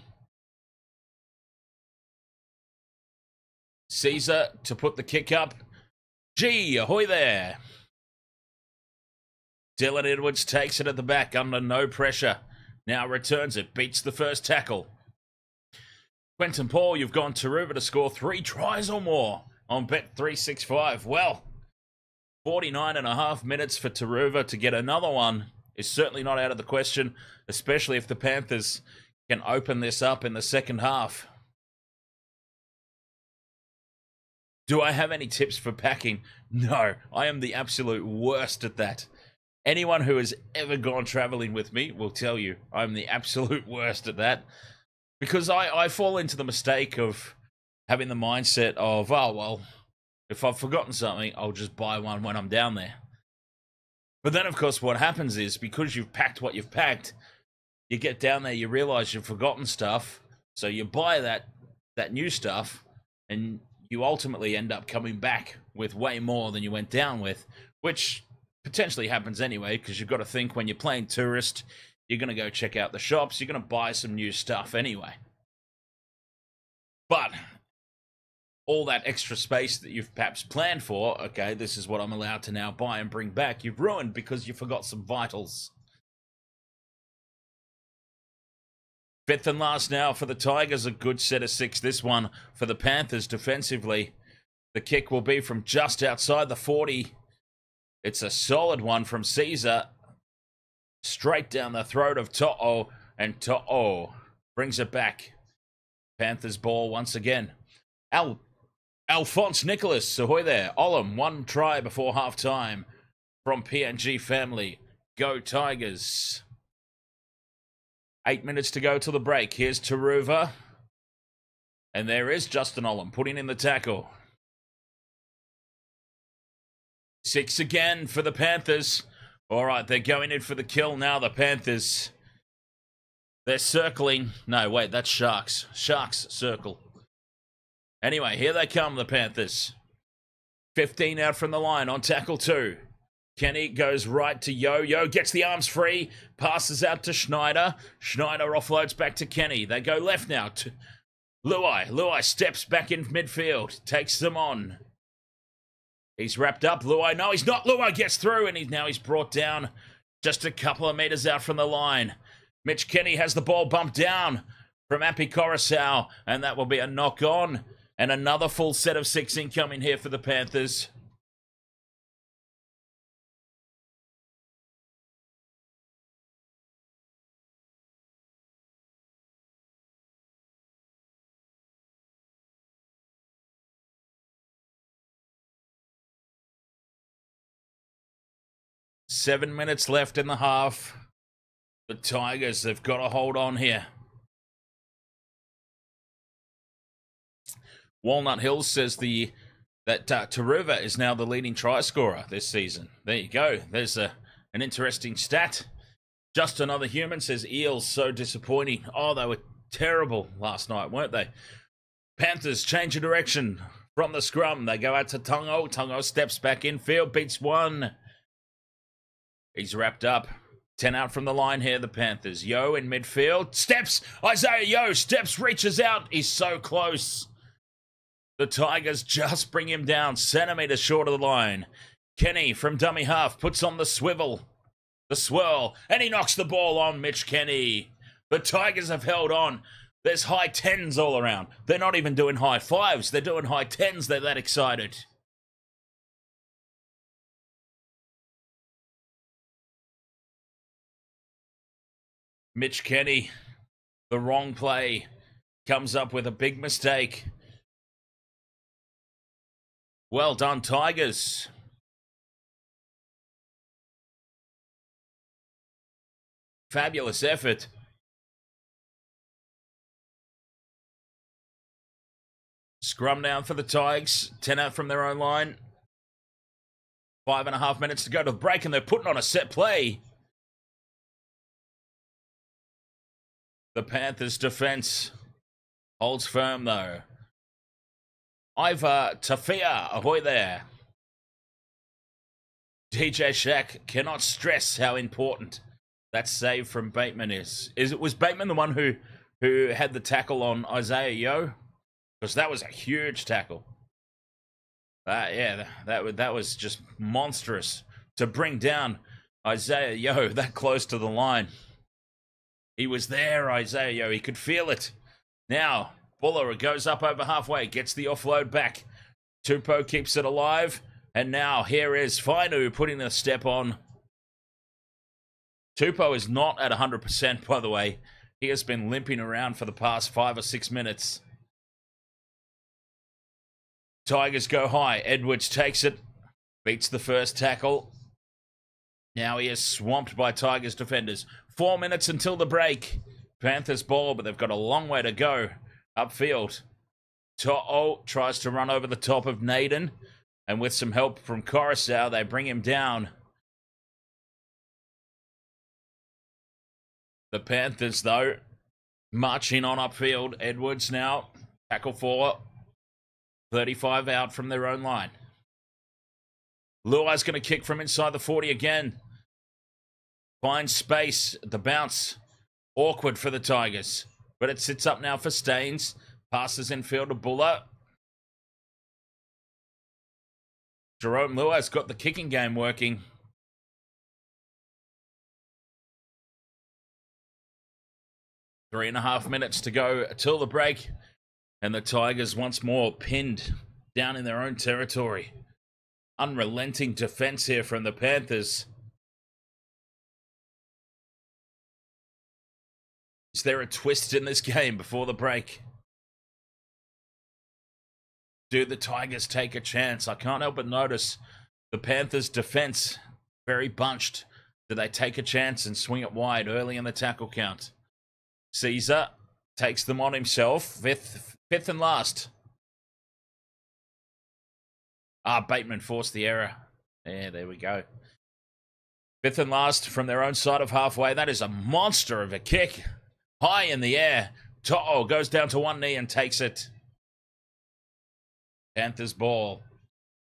Sezer to put the kick up. Gee, ahoy there. Dylan Edwards takes it at the back under no pressure. Now returns it, beats the first tackle. Quentin Paul, you've gone Turuva to score three tries or more on Bet three sixty-five. Well, forty-nine and a half minutes for Turuva to get another one is certainly not out of the question, especially if the Panthers can open this up in the second half. Do I have any tips for packing? No, I am the absolute worst at that. Anyone who has ever gone traveling with me will tell you I'm the absolute worst at that, because I, I fall into the mistake of having the mindset of, oh, well, if I've forgotten something, I'll just buy one when I'm down there. But then, of course, what happens is, because you've packed what you've packed, you get down there, you realize you've forgotten stuff, so you buy that, that new stuff, and you ultimately end up coming back with way more than you went down with, which potentially happens anyway, because you've got to think when you're playing tourist, you're going to go check out the shops, you're going to buy some new stuff anyway. But all that extra space that you've perhaps planned for, okay, this is what I'm allowed to now buy and bring back, you've ruined because you forgot some vitals. Fifth and last now for the Tigers, a good set of six. This one for the Panthers defensively. The kick will be from just outside the forty. It's a solid one from Sezer. Straight down the throat of To'o, and To'o brings it back. Panthers ball once again. Al Alphonse Nicholas, ahoy there. Olam, one try before half-time from P N G family. Go Tigers. Eight minutes to go till the break. Here's Turuva. And there is Justin Olam putting in the tackle. Six again for the Panthers. All right, they're going in for the kill now, the Panthers. They're circling. No, wait, that's Sharks. Sharks circle. Anyway, here they come, the Panthers. fifteen out from the line on tackle two. Kenny goes right to Yeo. Yeo gets the arms free, passes out to Schneider. Schneider offloads back to Kenny. They go left now. To Luai. Luai steps back in midfield, takes them on. He's wrapped up. Luai, no, he's not. Luai gets through, and he, now he's brought down just a couple of metres out from the line. Mitch Kenny has the ball bumped down from Api Koroisau, and that will be a knock-on, and another full set of six incoming here for the Panthers. Seven minutes left in the half. The Tigers, they've got to hold on here. Walnut Hill says the that uh, Turuva is now the leading try scorer this season. There you go. There's a, an interesting stat. Just Another Human says, Eels, so disappointing. Oh, they were terrible last night, weren't they? Panthers change of direction from the scrum. They go out to Tongo. Tongo steps back in field, beats one. He's wrapped up. Ten out from the line here, the Panthers. Yeo in midfield. Steps. Isaah Yeo steps, reaches out. He's so close. The Tigers just bring him down. Centimetres short of the line. Kenny from dummy half puts on the swivel. The swirl. And he knocks the ball on Mitch Kenny. The Tigers have held on. There's high tens all around. They're not even doing high fives. They're doing high tens. They're that excited. Mitch Kenny, the wrong play, comes up with a big mistake. Well done, Tigers. Fabulous effort. Scrum down for the Tigers. Ten out from their own line. Five and a half minutes to go to the break, and they're putting on a set play. The Panthers' defense holds firm, though. Ivor Tafia, ahoy there. D J Shack cannot stress how important that save from Bateman is. Is it was Bateman the one who, who had the tackle on Isaah Yeo? Because that was a huge tackle. Uh, yeah, that, that was just monstrous to bring down Isaah Yeo that close to the line. He was there, Isaah Yeo. He could feel it. Now, Buller goes up over halfway, gets the offload back. Tupou keeps it alive. And now here is Fainu putting the step on. Tupou is not at one hundred percent, by the way. He has been limping around for the past five or six minutes. Tigers go high. Edwards takes it. Beats the first tackle. Now he is swamped by Tigers defenders. Four minutes until the break. Panthers ball, but they've got a long way to go upfield. To'o tries to run over the top of Naden, and with some help from Koroisau, they bring him down. The Panthers, though, marching on upfield. Edwards now, tackle four, thirty-five out from their own line. Luai's going to kick from inside the forty again. Finds space at the bounce. Awkward for the Tigers, but it sits up now for Staines. Passes infield to Buller. Jerome Luai's got the kicking game working. Three and a half minutes to go till the break, and the Tigers once more pinned down in their own territory. Unrelenting defense here from the Panthers. Is there a twist in this game before the break? Do the Tigers take a chance? I can't help but notice the Panthers' defense very bunched. Do they take a chance and swing it wide early in the tackle count? Sezer takes them on himself. Fifth, fifth and last. Ah, Bateman forced the error. Yeah, there we go. Fifth and last from their own side of halfway. That is a monster of a kick. High in the air. To'o goes down to one knee and takes it. Panthers ball.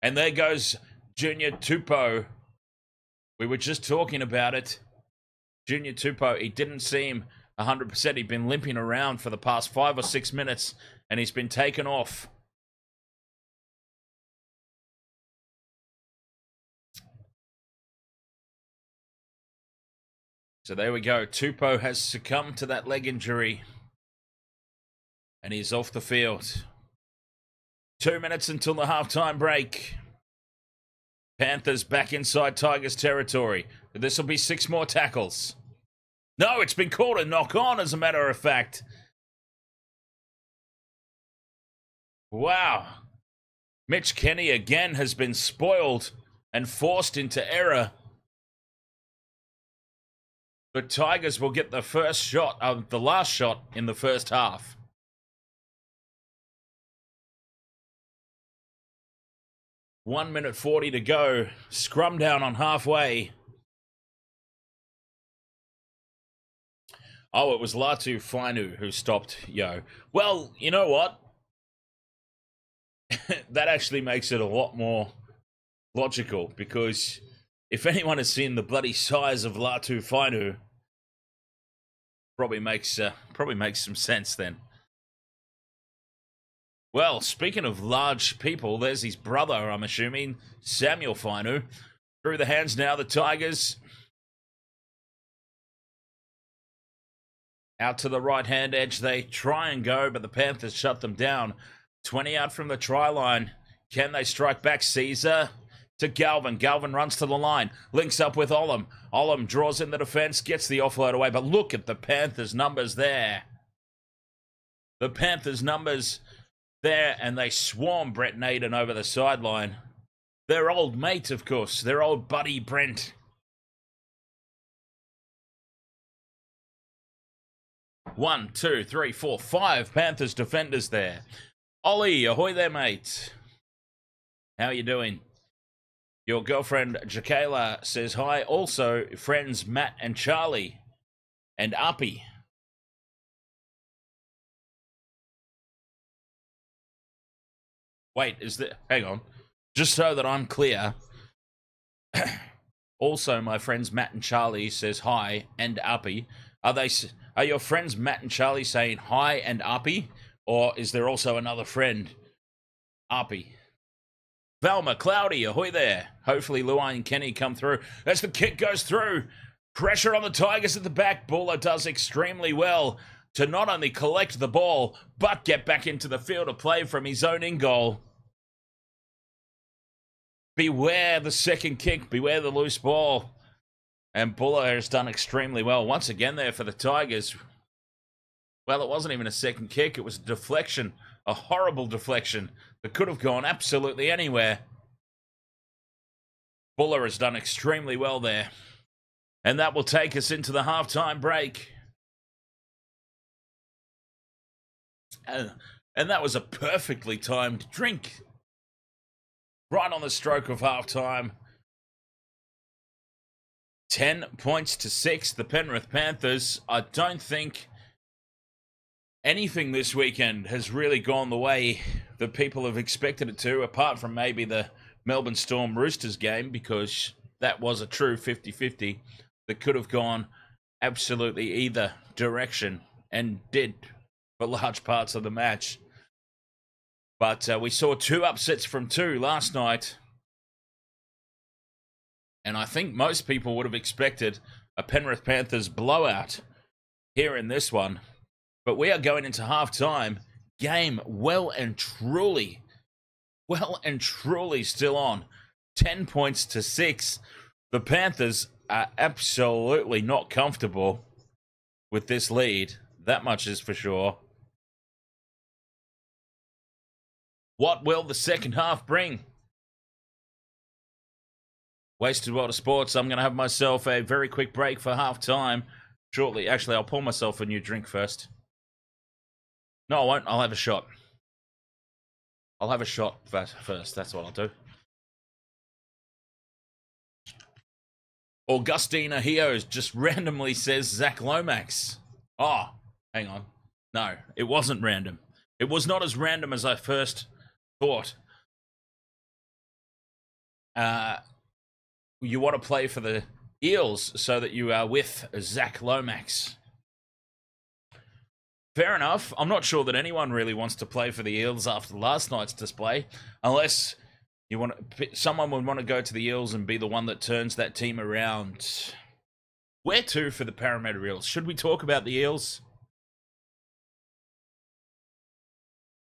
And there goes Junior Tupou. We were just talking about it. Junior Tupou, he didn't seem one hundred percent. He'd been limping around for the past five or six minutes, and he's been taken off. So there we go. Tupou has succumbed to that leg injury, and he's off the field. Two minutes until the halftime break. Panthers back inside Tigers territory. This will be six more tackles. No, it's been called a knock-on, as a matter of fact. Wow. Mitch Kenny again has been spoiled and forced into error. The Tigers will get the first shot, uh, the last shot in the first half. one minute forty to go. Scrum down on halfway. Oh, it was Latu Fainu who stopped Yeo. Well, you know what? That actually makes it a lot more logical, because if anyone has seen the bloody size of Latu Fainu, probably makes uh, probably makes some sense then. Well, speaking of large people, there's his brother, I'm assuming, Samuel Fainu. Through the hands now, the Tigers. Out to the right-hand edge, they try and go, but the Panthers shut them down. twenty out from the try line. Can they strike back? Sezer to Galvin. Galvin runs to the line. Links up with Olam. Olam draws in the defense, gets the offload away. But look at the Panthers' numbers there. The Panthers' numbers... there, and they swarm Brent Naden over the sideline. Their old mate, of course. Their old buddy, Brent. One, two, three, four, five Panthers defenders there. Ollie, ahoy there, mate. How are you doing? Your girlfriend, Jaquela, says hi. Also, friends Matt and Charlie and Api. Wait, is there... Hang on. Just so that I'm clear. Also, my friends Matt and Charlie says hi and Uppy. Are they... Are your friends Matt and Charlie saying hi and Uppy? Or is there also another friend? Uppy. Valma, Cloudy, ahoy there. Hopefully Luai and Kenny come through. As the kick goes through. Pressure on the Tigers at the back. Buller does extremely well to not only collect the ball, but get back into the field of play from his own in goal. Beware the second kick. Beware the loose ball. And Buller has done extremely well once again there for the Tigers. Well, it wasn't even a second kick. It was a deflection A horrible deflection that could have gone absolutely anywhere. Buller has done extremely well there. And that will take us into the halftime break. And, and that was a perfectly timed drink. Right on the stroke of halftime. Ten points to six. The Penrith Panthers, I don't think anything this weekend has really gone the way that people have expected it to, apart from maybe the Melbourne Storm Roosters game, because that was a true fifty fifty that could have gone absolutely either direction and did for large parts of the match. But uh, we saw two upsets from two last night, and I think most people would have expected a Penrith Panthers blowout here in this one. But we are going into halftime. Game well and truly, well and truly still on. Ten points to six. The Panthers are absolutely not comfortable with this lead. That much is for sure. What will the second half bring? Wasted World of Sports. I'm going to have myself a very quick break for halftime shortly. Actually, I'll pour myself a new drink first. No, I won't. I'll have a shot. I'll have a shot first. That's what I'll do. Augustina Hios just randomly says Zach Lomax. Oh, hang on. No, it wasn't random. It was not as random as I first thought. Uh, you want to play for the Eels so that you are with Zach Lomax. Fair enough. I'm not sure that anyone really wants to play for the Eels after last night's display, unless you want to, someone would want to go to the Eels and be the one that turns that team around. Where to for the Parramatta Eels? Should we talk about the Eels?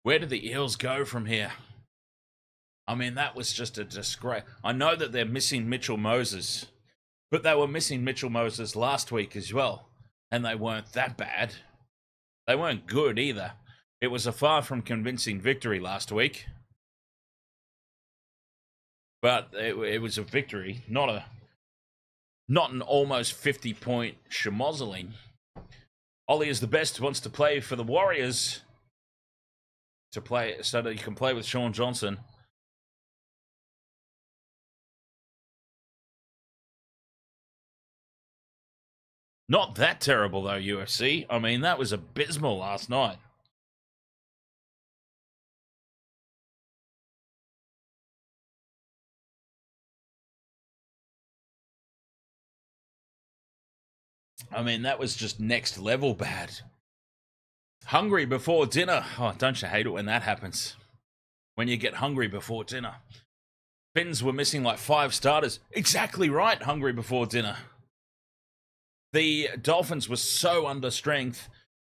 Where do the Eels go from here? I mean, that was just a disgrace. I know that they're missing Mitchell Moses, but they were missing Mitchell Moses last week as well, and they weren't that bad. They weren't good either. It was a far from convincing victory last week. But it, it was a victory, not a, not an almost fifty-point schmozzling. Ollie is the best, wants to play for the Warriors to play so that he can play with Sean Johnson. Not that terrible, though, U F C. I mean, that was abysmal last night. I mean, that was just next level bad. Hungry before dinner. Oh, don't you hate it when that happens? When you get hungry before dinner. Finns were missing like five starters. Exactly right, hungry before dinner. The Dolphins were so under strength.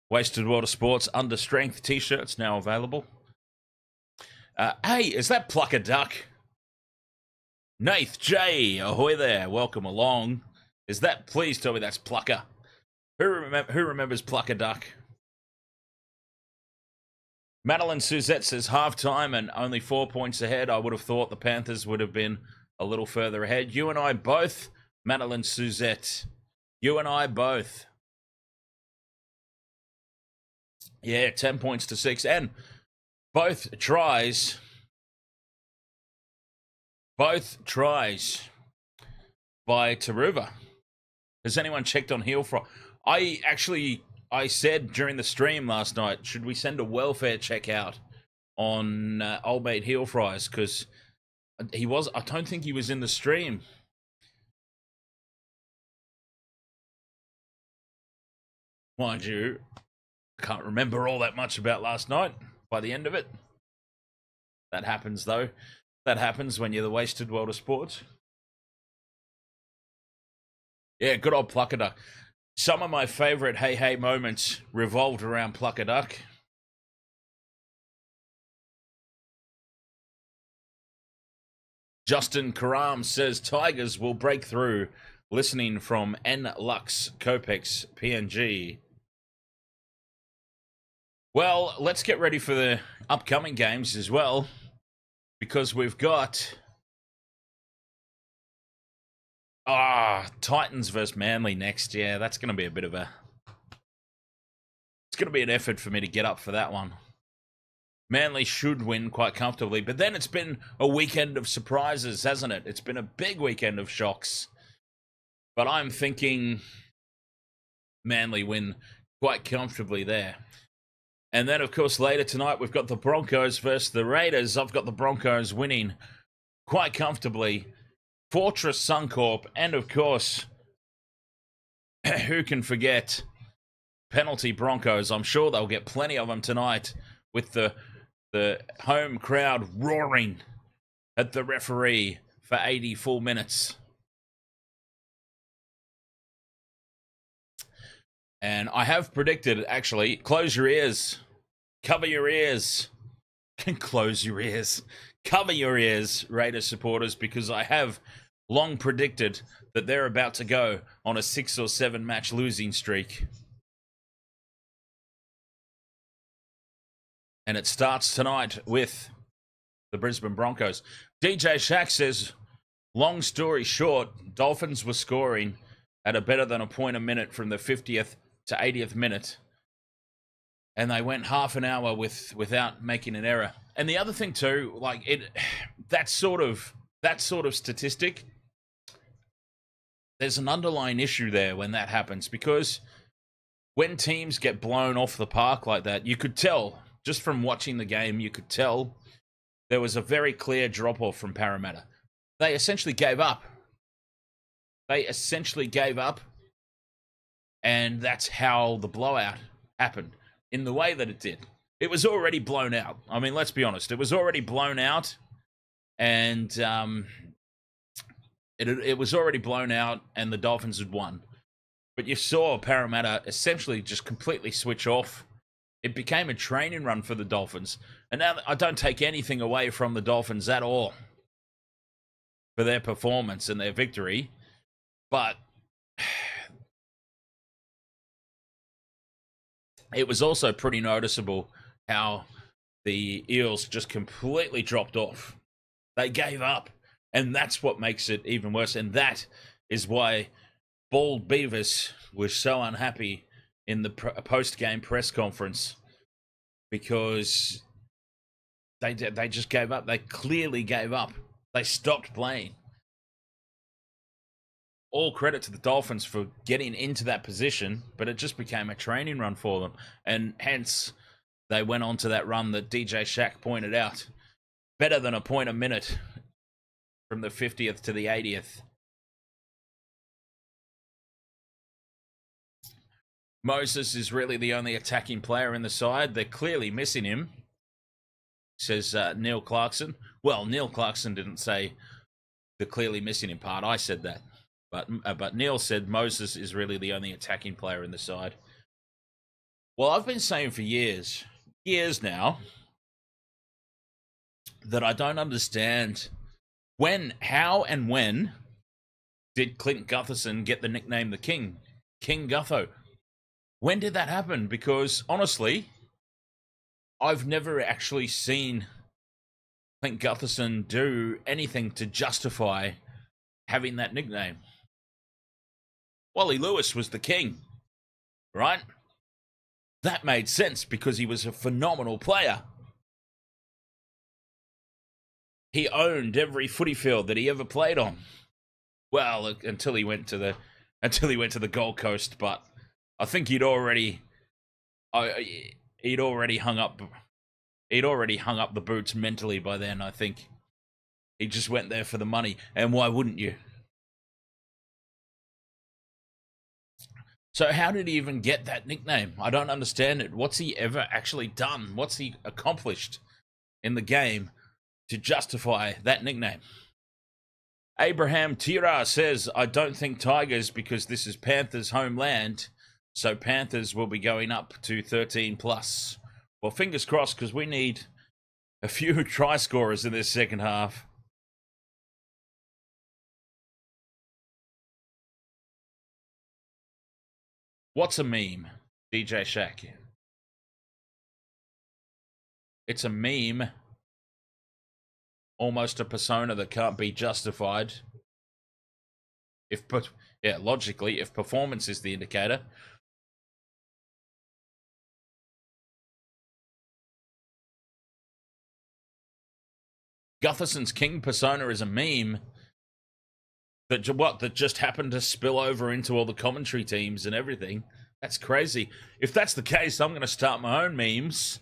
Wasted World of Sports under strength t-shirts now available. Uh, hey, is that Pluck a Duck? Nath J, ahoy there. Welcome along. Is that, please tell me that's Plucker. Who, remem who remembers Pluck a Duck? Madeline Suzette says halftime and only four points ahead. I would have thought the Panthers would have been a little further ahead. You and I both, Madeline Suzette. You and I both. Yeah, ten points to six. And both tries. Both tries by Turuva. Has anyone checked on Heel Fry? I actually, I said during the stream last night, should we send a welfare check out on uh, old mate Heel Fries? Because he was, I don't think he was in the stream. Mind you, I can't remember all that much about last night by the end of it. That happens, though. That happens when you're the Wasted World of Sports. Yeah, good old Pluck a Duck. Some of my favourite hey hey moments revolved around Pluck a Duck. Justin Karam says Tigers will break through. Listening from N Lux Copex P N G. Well, let's get ready for the upcoming games as well, because we've got ah oh, Titans versus Manly next. Yeah, that's going to be a bit of a it's going to be an effort for me to get up for that one. Manly should win quite comfortably, but then it's been a weekend of surprises, hasn't it? It's been a big weekend of shocks, but I'm thinking Manly win quite comfortably there. And then, of course, later tonight, we've got the Broncos versus the Raiders. I've got the Broncos winning quite comfortably. Fortress Suncorp, and, of course, who can forget penalty Broncos? I'm sure they'll get plenty of them tonight with the the home crowd roaring at the referee for eighty full minutes. And I have predicted, actually, close your ears, cover your ears, close your ears, cover your ears, Raiders supporters, because I have long predicted that they're about to go on a six or seven match losing streak. And it starts tonight with the Brisbane Broncos. D J Shack says, long story short, Dolphins were scoring at a better than a point a minute from the fiftieth to eightieth minute, and they went half an hour with without making an error. And the other thing too, like it, that sort of that sort of statistic, there's an underlying issue there when that happens, because when teams get blown off the park like that, you could tell just from watching the game, you could tell there was a very clear drop off from Parramatta. They essentially gave up. They essentially gave up, and that's how the blowout happened, in the way that it did. It was already blown out. I mean, let's be honest. It was already blown out, and um, it, it was already blown out, and the Dolphins had won. But you saw Parramatta essentially just completely switch off. It became a training run for the Dolphins. And now I don't take anything away from the Dolphins at all for their performance and their victory. But it was also pretty noticeable how the Eels just completely dropped off. They gave up, and that's what makes it even worse. And that is why Bald Beavis was so unhappy in the post-game press conference, because they they just gave up. They clearly gave up. They stopped playing. All credit to the Dolphins for getting into that position, but it just became a training run for them. And hence, they went on to that run that D J Shack pointed out. Better than a point a minute from the fiftieth to the eightieth. Moses is really the only attacking player in the side. They're clearly missing him, says uh, Neil Clarkson. Well, Neil Clarkson didn't say the clearly missing him part. I said that. But, uh, but Neil said Moses is really the only attacking player in the side. Well, I've been saying for years, years now, that I don't understand when, how and when did Clint Gutherson get the nickname the King? King Gutho. When did that happen? Because, honestly, I've never actually seen Clint Gutherson do anything to justify having that nickname. Wally Lewis was the King, right? That made sense because he was a phenomenal player. He owned every footy field that he ever played on. Well, until he went to the until he went to the Gold Coast, but I think he'd already uh, he'd already hung up he'd already hung up the boots mentally by then, I think. He just went there for the money, and why wouldn't you? So how did he even get that nickname? I don't understand it. What's he ever actually done? What's he accomplished in the game to justify that nickname? Abraham Tira says, I don't think Tigers, because this is Panthers' homeland, so Panthers will be going up to thirteen plus. Well, fingers crossed, because we need a few try scorers in this second half. What's a meme? D J Shack. It's a meme. Almost a persona that can't be justified. If put, yeah, logically, if performance is the indicator. Gutherson's king persona is a meme that what that just happened to spill over into all the commentary teams and everything. That's crazy. If that's the case, I'm going to start my own memes,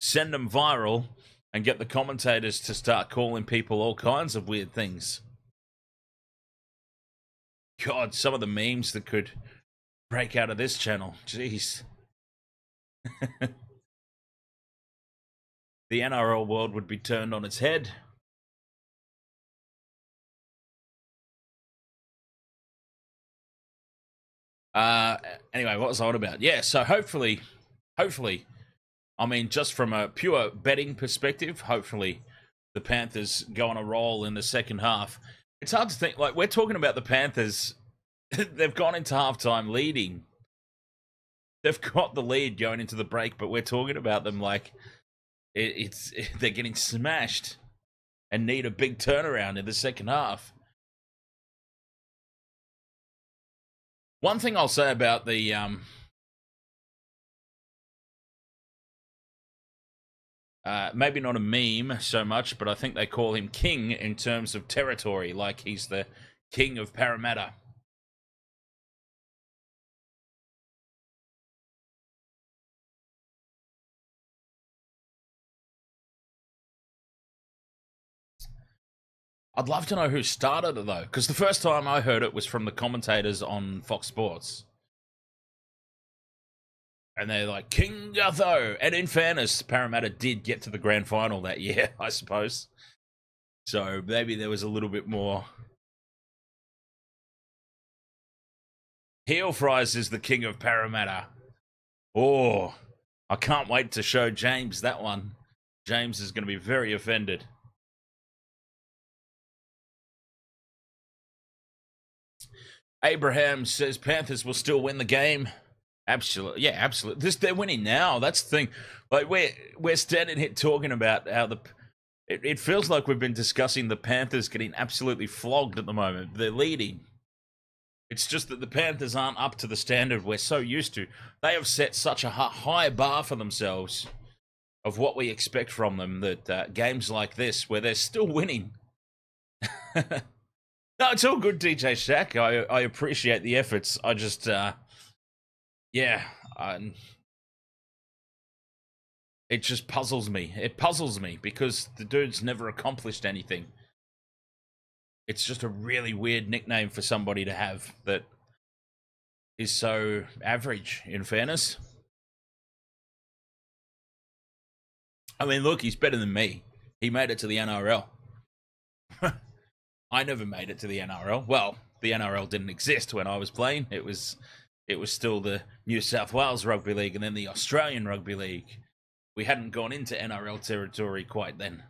send them viral, and get the commentators to start calling people all kinds of weird things. God, some of the memes that could break out of this channel. Jeez. The N R L world would be turned on its head. Uh, anyway, what was I on about? Yeah, so hopefully, hopefully, I mean, just from a pure betting perspective, hopefully the Panthers go on a roll in the second half. It's hard to think, like, we're talking about the Panthers. They've gone into halftime leading. They've got the lead going into the break, but we're talking about them like it, it's it, they're getting smashed and need a big turnaround in the second half. One thing I'll say about the um, uh, maybe not a meme so much, but I think they call him king in terms of territory, like he's the king of Parramatta. I'd love to know who started it, though, because the first time I heard it was from the commentators on Fox Sports. And they're like, King Gutho! And in fairness, Parramatta did get to the grand final that year, I suppose. So maybe there was a little bit more. Heel Fries is the king of Parramatta. Oh, I can't wait to show James that one. James is going to be very offended. Abraham says Panthers will still win the game. Absolutely. Yeah, absolutely. This, they're winning now. That's the thing. Like, we're, we're standing here talking about how the... It, it feels like we've been discussing the Panthers getting absolutely flogged at the moment. They're leading. It's just that the Panthers aren't up to the standard we're so used to. They have set such a high bar for themselves of what we expect from them that uh, games like this, where they're still winning... No, it's all good, D J Shack. I, I appreciate the efforts. I just, uh, yeah. I, it just puzzles me. It puzzles me because the dude's never accomplished anything. It's just a really weird nickname for somebody to have that is so average, in fairness. I mean, look, he's better than me. He made it to the N R L. I never made it to the N R L. Well, the N R L didn't exist when I was playing. It was it was still the New South Wales Rugby League and then the Australian Rugby League. We hadn't gone into N R L territory quite then.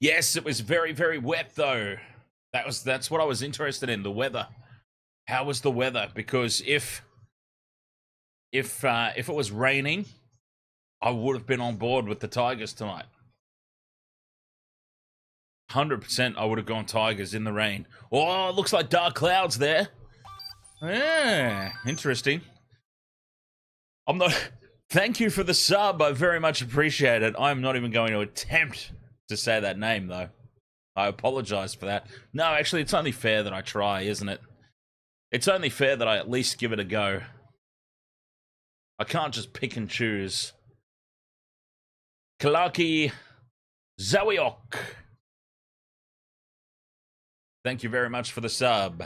Yes, it was very, very wet, though. That was that's what I was interested in, the weather. How was the weather? Because if if uh, if it was raining... I would have been on board with the Tigers tonight. one hundred percent I would have gone Tigers in the rain. Oh, it looks like dark clouds there. Yeah, interesting. I'm not... Thank you for the sub. I very much appreciate it. I'm not even going to attempt to say that name, though. I apologize for that. No, actually, it's only fair that I try, isn't it? It's only fair that I at least give it a go. I can't just pick and choose... Kalaki Zawiok. Thank you very much for the sub.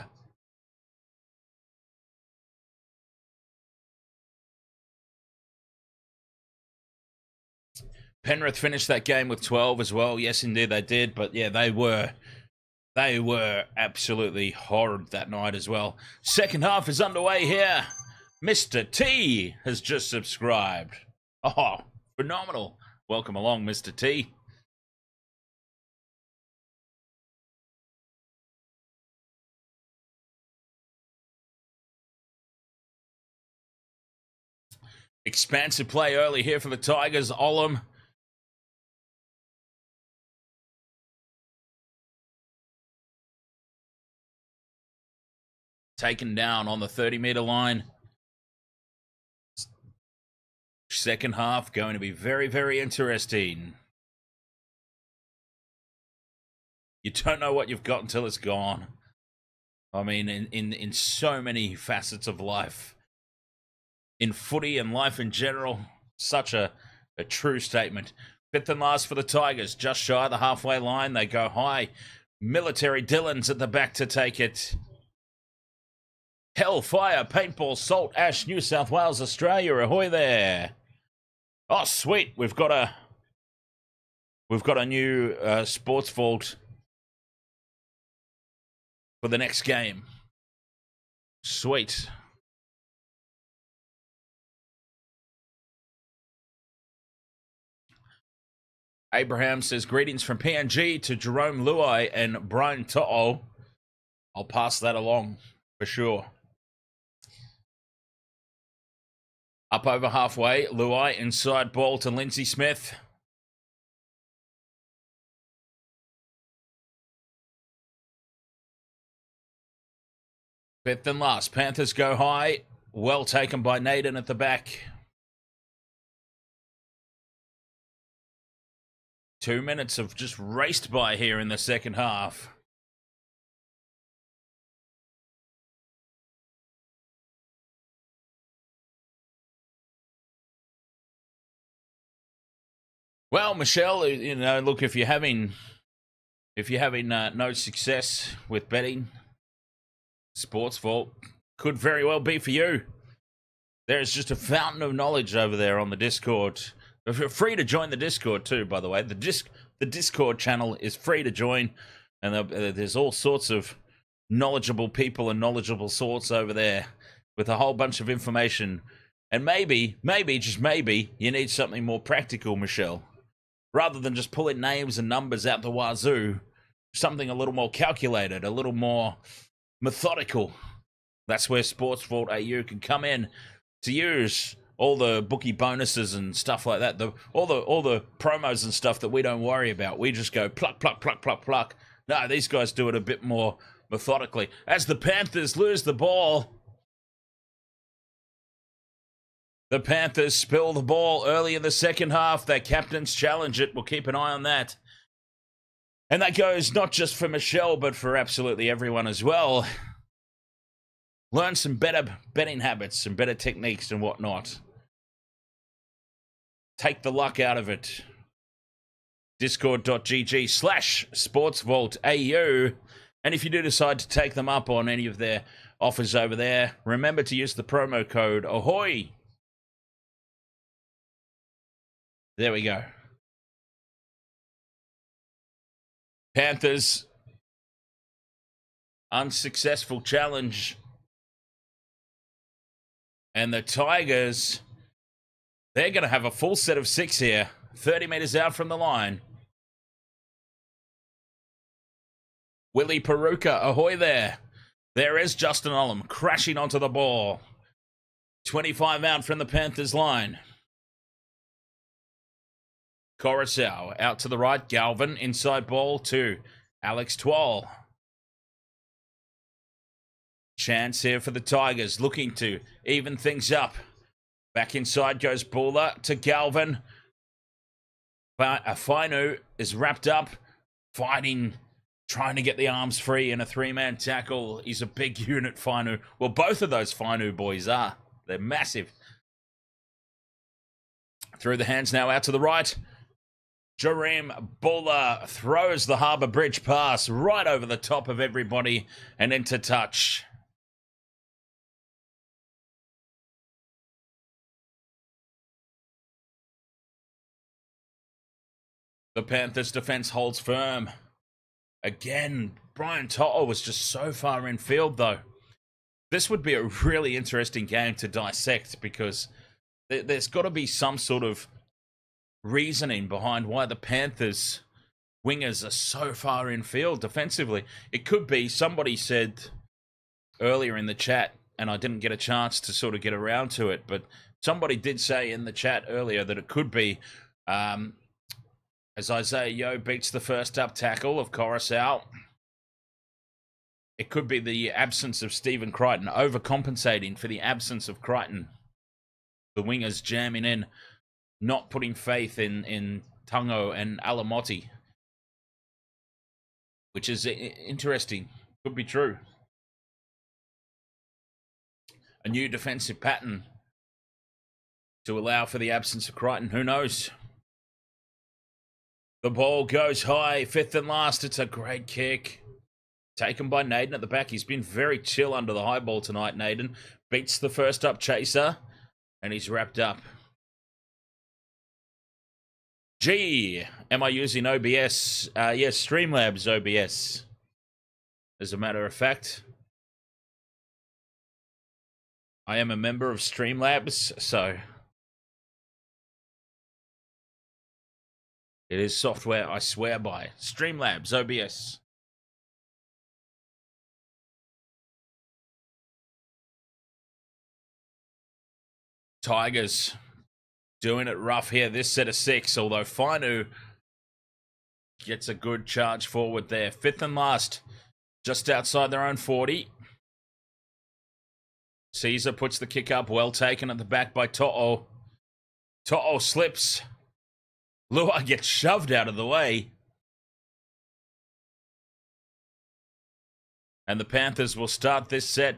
Penrith finished that game with twelve as well. Yes, indeed they did. But yeah, they were they were absolutely horrid that night as well. Second half is underway here. Mister T has just subscribed. Oh, phenomenal. Welcome along, Mister T. Expansive play early here for the Tigers. Olam. Taken down on the thirty meter line. Second half going to be very, very interesting. You don't know what you've got until it's gone. I mean, in, in, in so many facets of life. In footy and life in general, such a, a true statement. Fifth and last for the Tigers, just shy of the halfway line. They go high. Military Dylan's at the back to take it. Hellfire, paintball, salt, ash, New South Wales, Australia. Ahoy there. Oh, sweet. We've got a, we've got a new uh, Sports Vault for the next game. Sweet. Abraham says, greetings from P N G to Jerome Luai and Brian To'o. I'll pass that along for sure. Up over halfway, Luai inside ball to Lindsay Smith. Fifth and last, Panthers go high. Well taken by Naden at the back. Two minutes have just raced by here in the second half. Well, Michelle, you know, look, if you're having, if you're having uh, no success with betting, Sports Vault could very well be for you. There is just a fountain of knowledge over there on the Discord. You're free to join the Discord too, by the way. The disc, the Discord channel is free to join, and there's all sorts of knowledgeable people and knowledgeable sorts over there with a whole bunch of information. And maybe, maybe, just maybe, you need something more practical, Michelle. Rather than just pulling names and numbers out the wazoo, something a little more calculated, a little more methodical. That's where Sports Vault A U can come in to use all the bookie bonuses and stuff like that, the all the all the promos and stuff that we don't worry about. We just go pluck, pluck, pluck, pluck, pluck. No, these guys do it a bit more methodically. As the Panthers lose the ball, the Panthers spill the ball early in the second half. Their captains challenge it. We'll keep an eye on that. And that goes not just for Michelle, but for absolutely everyone as well. Learn some better betting habits and better techniques and whatnot. Take the luck out of it. Discord.gg slash sportsvaultau. And if you do decide to take them up on any of their offers over there, remember to use the promo code AHOY. There we go. Panthers. Unsuccessful challenge. And the Tigers, they're going to have a full set of six here. thirty metres out from the line. Willie Peruka, ahoy there. There is Justin Olam crashing onto the ball. twenty-five out from the Panthers line. Koroisau out to the right. Galvin, inside ball to Alex Twal. Chance here for the Tigers, looking to even things up. Back inside goes Buller to Galvin. But Fainu is wrapped up, fighting, trying to get the arms free in a three-man tackle. He's a big unit, Fainu. Well, both of those Fainu boys are. They're massive. Through the hands now out to the right. Jareem Buller throws the Harbour Bridge pass right over the top of everybody and into touch. The Panthers' defence holds firm. Again, Brian To'o was just so far in field, though. This would be a really interesting game to dissect because th there's got to be some sort of reasoning behind why the Panthers' wingers are so far in field defensively. It could be somebody said earlier in the chat, and I didn't get a chance to sort of get around to it, but Somebody did say in the chat earlier that it could be um, as Isaah Yeo beats the first up tackle of Koroisau. It could be the absence of Stephen Crichton overcompensating for the absence of Crichton. The wingers jamming in, not putting faith in, in Tongo and Alamotti, which is interesting. Could be true. A new defensive pattern to allow for the absence of Crichton. Who knows? The ball goes high, fifth and last. It's a great kick. Taken by Naden at the back. He's been very chill under the high ball tonight, Naden. Beats the first up chaser, and he's wrapped up. Gee, am I using O B S? Uh, yes, Streamlabs O B S, as a matter of fact. I am a member of Streamlabs, so it is software I swear by. Streamlabs O B S. Tigers doing it rough here, this set of six, although Fainu gets a good charge forward there. Fifth and last, just outside their own forty. Caesar puts the kick up, well taken at the back by To'o. To'o slips. Luai gets shoved out of the way. And the Panthers will start this set.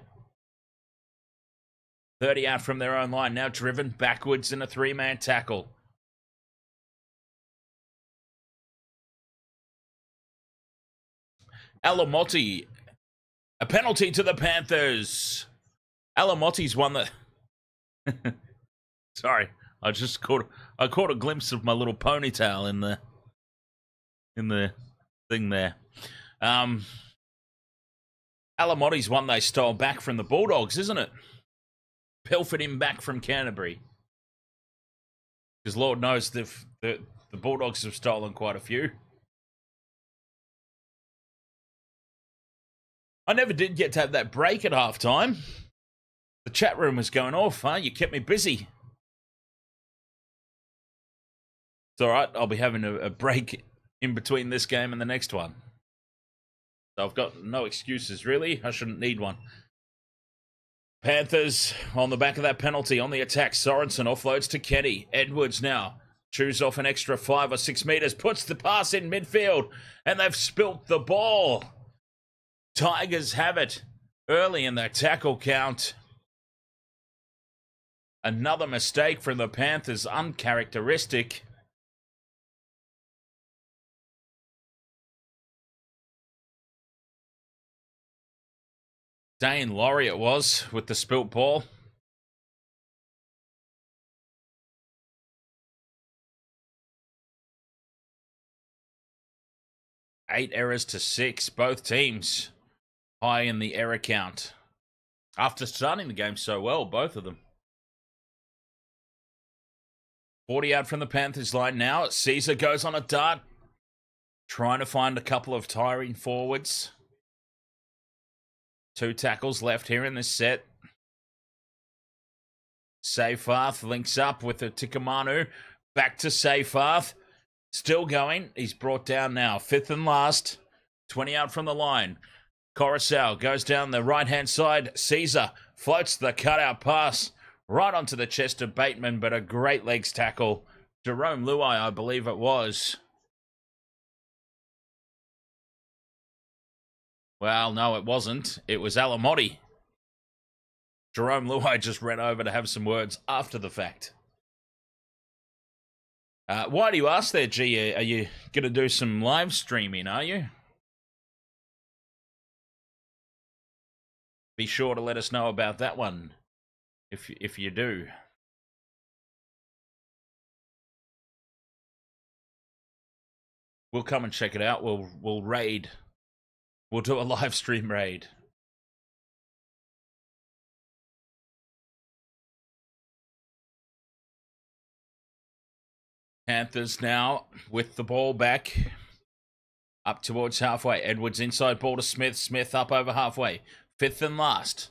thirty out from their own line, now driven backwards in a three-man tackle. Alamotti, a penalty to the Panthers. Alamotti's one that... Sorry, I just caught I caught a glimpse of my little ponytail in the in the thing there. Um, Alamotti's one they stole back from the Bulldogs, isn't it? Pilfered him back from Canterbury. Because Lord knows the, the Bulldogs have stolen quite a few. I never did get to have that break at halftime. The chat room was going off, huh? You kept me busy. It's all right. I'll be having a, a break in between this game and the next one. So I've got no excuses, really. I shouldn't need one. Panthers on the back of that penalty on the attack. Sorensen offloads to Kenny. Edwards now chews off an extra five or six metres, puts the pass in midfield, and they've spilt the ball. Tigers have it early in their tackle count. Another mistake from the Panthers, uncharacteristic. Dane Laurie it was with the spilt ball. Eight errors to six. Both teams high in the error count. After starting the game so well, both of them. forty out from the Panthers line now. Caesar goes on a dart. Trying to find a couple of tiring forwards. Two tackles left here in this set. Seyfarth links up with a Tikamanu. Back to Seyfarth. Still going. He's brought down now. Fifth and last. twenty out from the line. Koroisau goes down the right-hand side. Caesar floats the cutout pass right onto the chest of Bateman, but a great legs tackle. Jerome Luai, I believe it was. Well, no, it wasn't. It was Alamotti. Jerome Luai just ran over to have some words after the fact. Uh, why do you ask there, G? Are you going to do some live streaming, are you? Be sure to let us know about that one, if if you do. We'll come and check it out. We'll we'll raid. We'll do a live stream raid. Panthers now with the ball back. Up towards halfway. Edwards inside ball to Smith. Smith up over halfway. Fifth and last.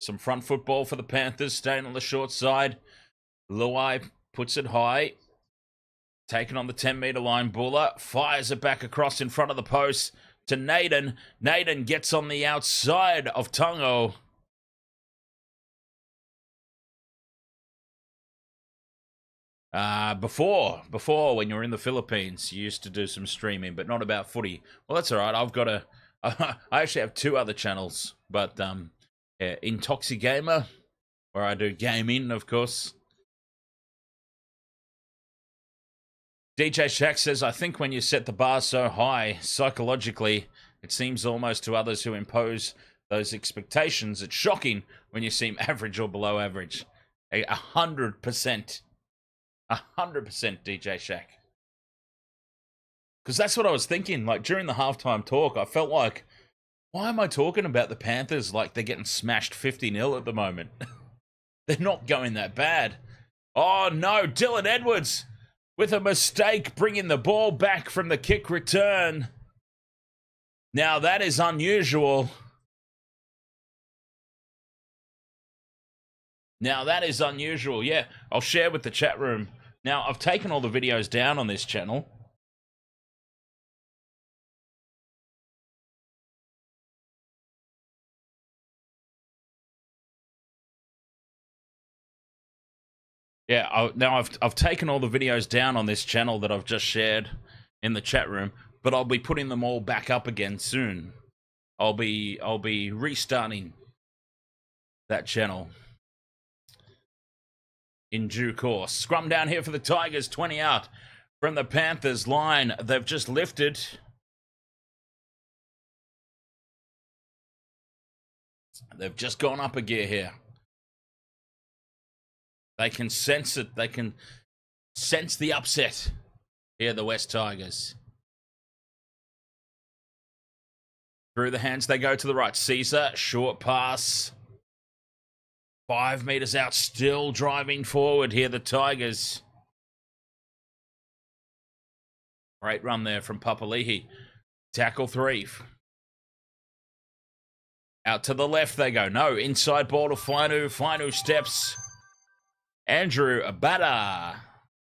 Some front football for the Panthers. Staying on the short side. Luai puts it high. Taken on the ten-metre line, Buller fires it back across in front of the post to Naden. Naden gets on the outside of Tongo. Uh, before, before when you were in the Philippines, you used to do some streaming, but not about footy. Well, that's all right. I've got a, I actually have two other channels, but um, yeah, Intoxigamer, where I do gaming, of course. D J Shaq says, I think when you set the bar so high, psychologically, it seems almost to others who impose those expectations, it's shocking when you seem average or below average. A hundred percent. A hundred percent, D J Shaq. Because that's what I was thinking. Like, during the halftime talk, I felt like, why am I talking about the Panthers like they're getting smashed fifty nil at the moment? They're not going that bad. Oh, no, Dylan Edwards! With a mistake, bringing the ball back from the kick return. Now that is unusual. Now that is unusual. Yeah, I'll share with the chat room. Now, I've taken all the videos down on this channel. Yeah, I, now I've, I've taken all the videos down on this channel that I've just shared in the chat room, but I'll be putting them all back up again soon. I'll be, I'll be restarting that channel in due course. Scrum down here for the Tigers, twenty out from the Panthers line. They've just lifted. They've just gone up a gear here. They can sense it. They can sense the upset here, the West Tigers. Through the hands, they go to the right. Sezer, short pass. Five metres out, still driving forward here, the Tigers. Great run there from Papali'i. Tackle three. Out to the left they go. No, inside ball to Fainu. Fainu steps. Andrew Abada,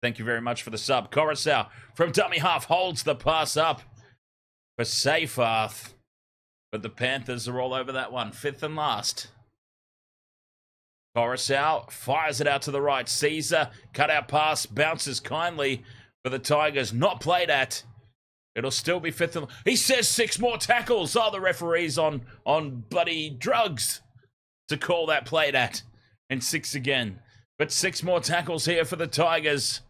thank you very much for the sub. Koroisau from dummy half holds the pass up for Seyfarth, but the Panthers are all over that one. Fifth and last. Koroisau fires it out to the right. Sezer, cut out pass, bounces kindly for the Tigers. Not played at. It'll still be fifth and... He says six more tackles. Oh, the referee's on, on bloody drugs to call that played at. And six again. But six more tackles here for the Tigers.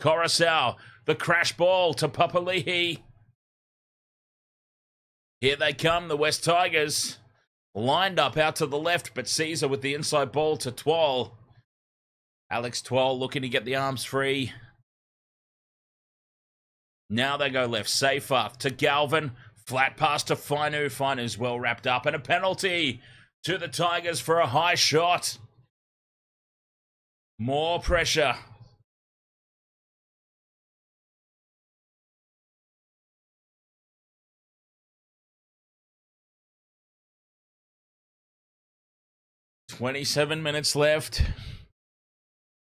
Koroisau, the crash ball to Papali'i. Here they come, the West Tigers. Lined up out to the left, but Sezer with the inside ball to Twal. Alex Twal looking to get the arms free. Now they go left, Seyfarth to Galvin. Flat pass to Fainu. Fainu's well wrapped up, and a penalty to the Tigers for a high shot. More pressure. twenty-seven minutes left.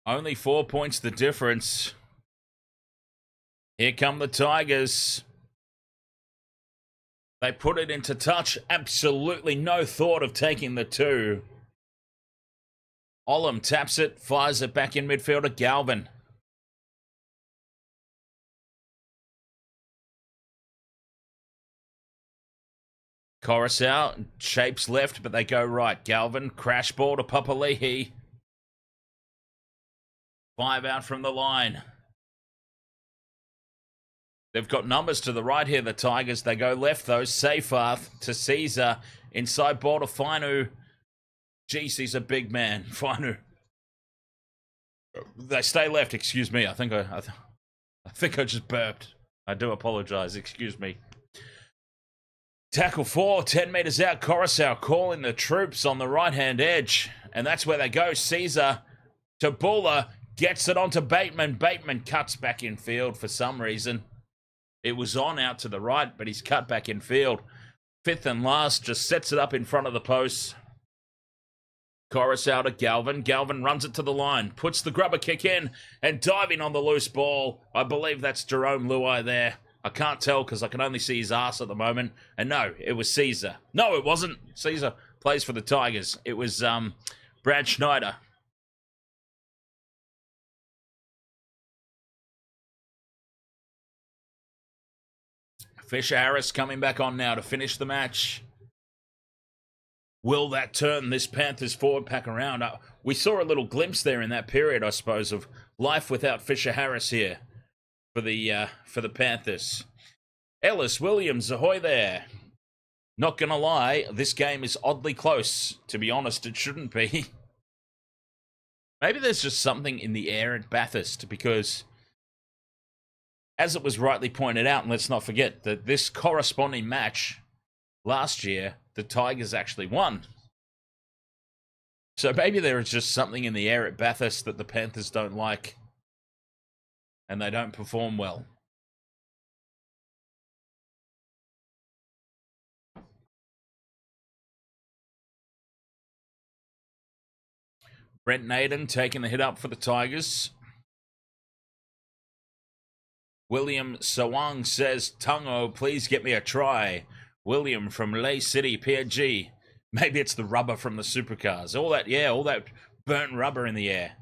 Only four points the difference. Here come the Tigers. They put it into touch. Absolutely no thought of taking the two. Olam taps it, fires it back in midfield to Galvin. Koroisau shapes left, but they go right. Galvin, crash ball to Papali'i. Five out from the line. They've got numbers to the right here, the Tigers. They go left, though. Seyfarth to Sezer. Inside ball to Fainu. Jeez, he's a big man. Fainu. They stay left. Excuse me. I think I, I, th I think I just burped. I do apologize. Excuse me. Tackle four, ten meters out. Koroisau calling the troops on the right-hand edge, and that's where they go. Sezer to Buller, gets it onto Bateman. Bateman cuts back in field for some reason. It was on out to the right, but he's cut back in field. Fifth and last, just sets it up in front of the post. Koroisau to Galvin. Galvin runs it to the line, puts the grubber kick in, and diving on the loose ball. I believe that's Jerome Luai there. I can't tell because I can only see his ass at the moment. And no, it was Sezer. No, it wasn't. Sezer plays for the Tigers. It was um, Brad Schneider. Fisher-Harris coming back on now to finish the match. Will that turn this Panthers forward pack around? Uh, we saw a little glimpse there in that period, I suppose, of life without Fisher-Harris here for the uh, for the Panthers. Ellis Williams, ahoy there. Not going to lie, this game is oddly close. To be honest, it shouldn't be. Maybe there's just something in the air at Bathurst because, as it was rightly pointed out, and let's not forget that this corresponding match last year, the Tigers actually won. So maybe there is just something in the air at Bathurst that the Panthers don't like, and they don't perform well. Brent Naden taking the hit up for the Tigers. William Sawang says, Tongo, please get me a try. William from Leigh City, P N G. Maybe it's the rubber from the supercars. All that, yeah, all that burnt rubber in the air.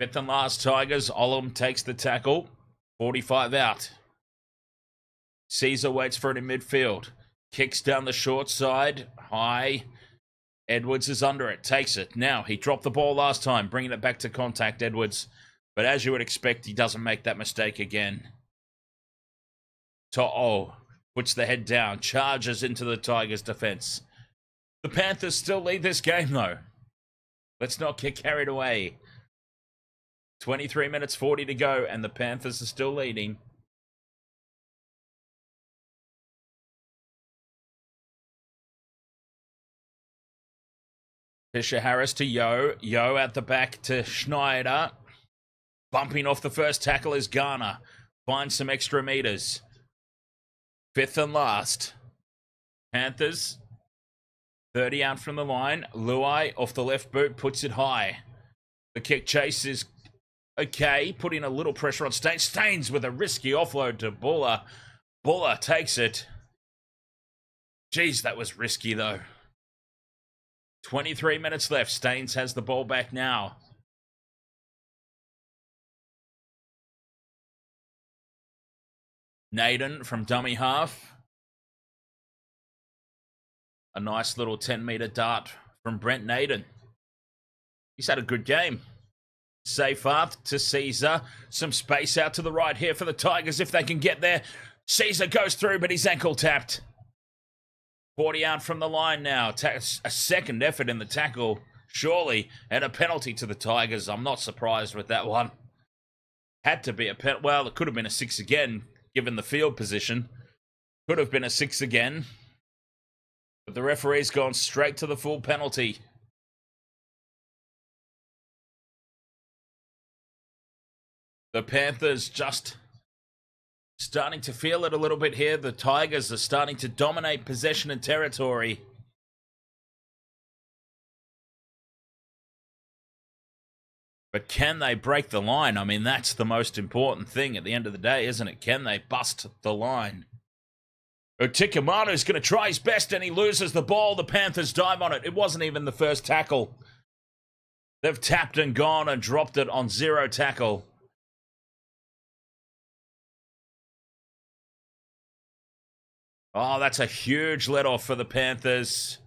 Fifth and last, Tigers. Olam takes the tackle. forty-five out. Sezer waits for it in midfield. Kicks down the short side. High. Edwards is under it. Takes it. Now, he dropped the ball last time, bringing it back to contact, Edwards. But as you would expect, he doesn't make that mistake again. To'o puts the head down, charges into the Tigers' defense. The Panthers still lead this game, though. Let's not get carried away. twenty-three minutes forty to go, and the Panthers are still leading. Fisher-Harris to Yeo. Yeo at the back to Schneider. Bumping off the first tackle is Garner. Finds some extra meters. Fifth and last. Panthers. thirty out from the line. Luai off the left boot. Puts it high. The kick chase is okay. Putting a little pressure on Staines. Staines with a risky offload to Buller. Buller takes it. Jeez, that was risky though. twenty-three minutes left. Staines has the ball back now. Naden from dummy half. A nice little ten meter dart from Brent Naden. He's had a good game. Safe path to Sezer. Some space out to the right here for the Tigers if they can get there. Sezer goes through, but he's ankle tapped. forty out from the line now. Ta a second effort in the tackle, surely, and a penalty to the Tigers. I'm not surprised with that one. Had to be a penalty. Well, it could have been a six again, given the field position. Could have been a six again. But the referee's gone straight to the full penalty. The Panthers just starting to feel it a little bit here. The Tigers are starting to dominate possession and territory. But can they break the line? I mean, that's the most important thing at the end of the day, isn't it? Can they bust the line? Otikamatu's going to try his best, and he loses the ball. The Panthers dive on it. It wasn't even the first tackle. They've tapped and gone and dropped it on zero tackle. Oh, that's a huge let-off for the Panthers.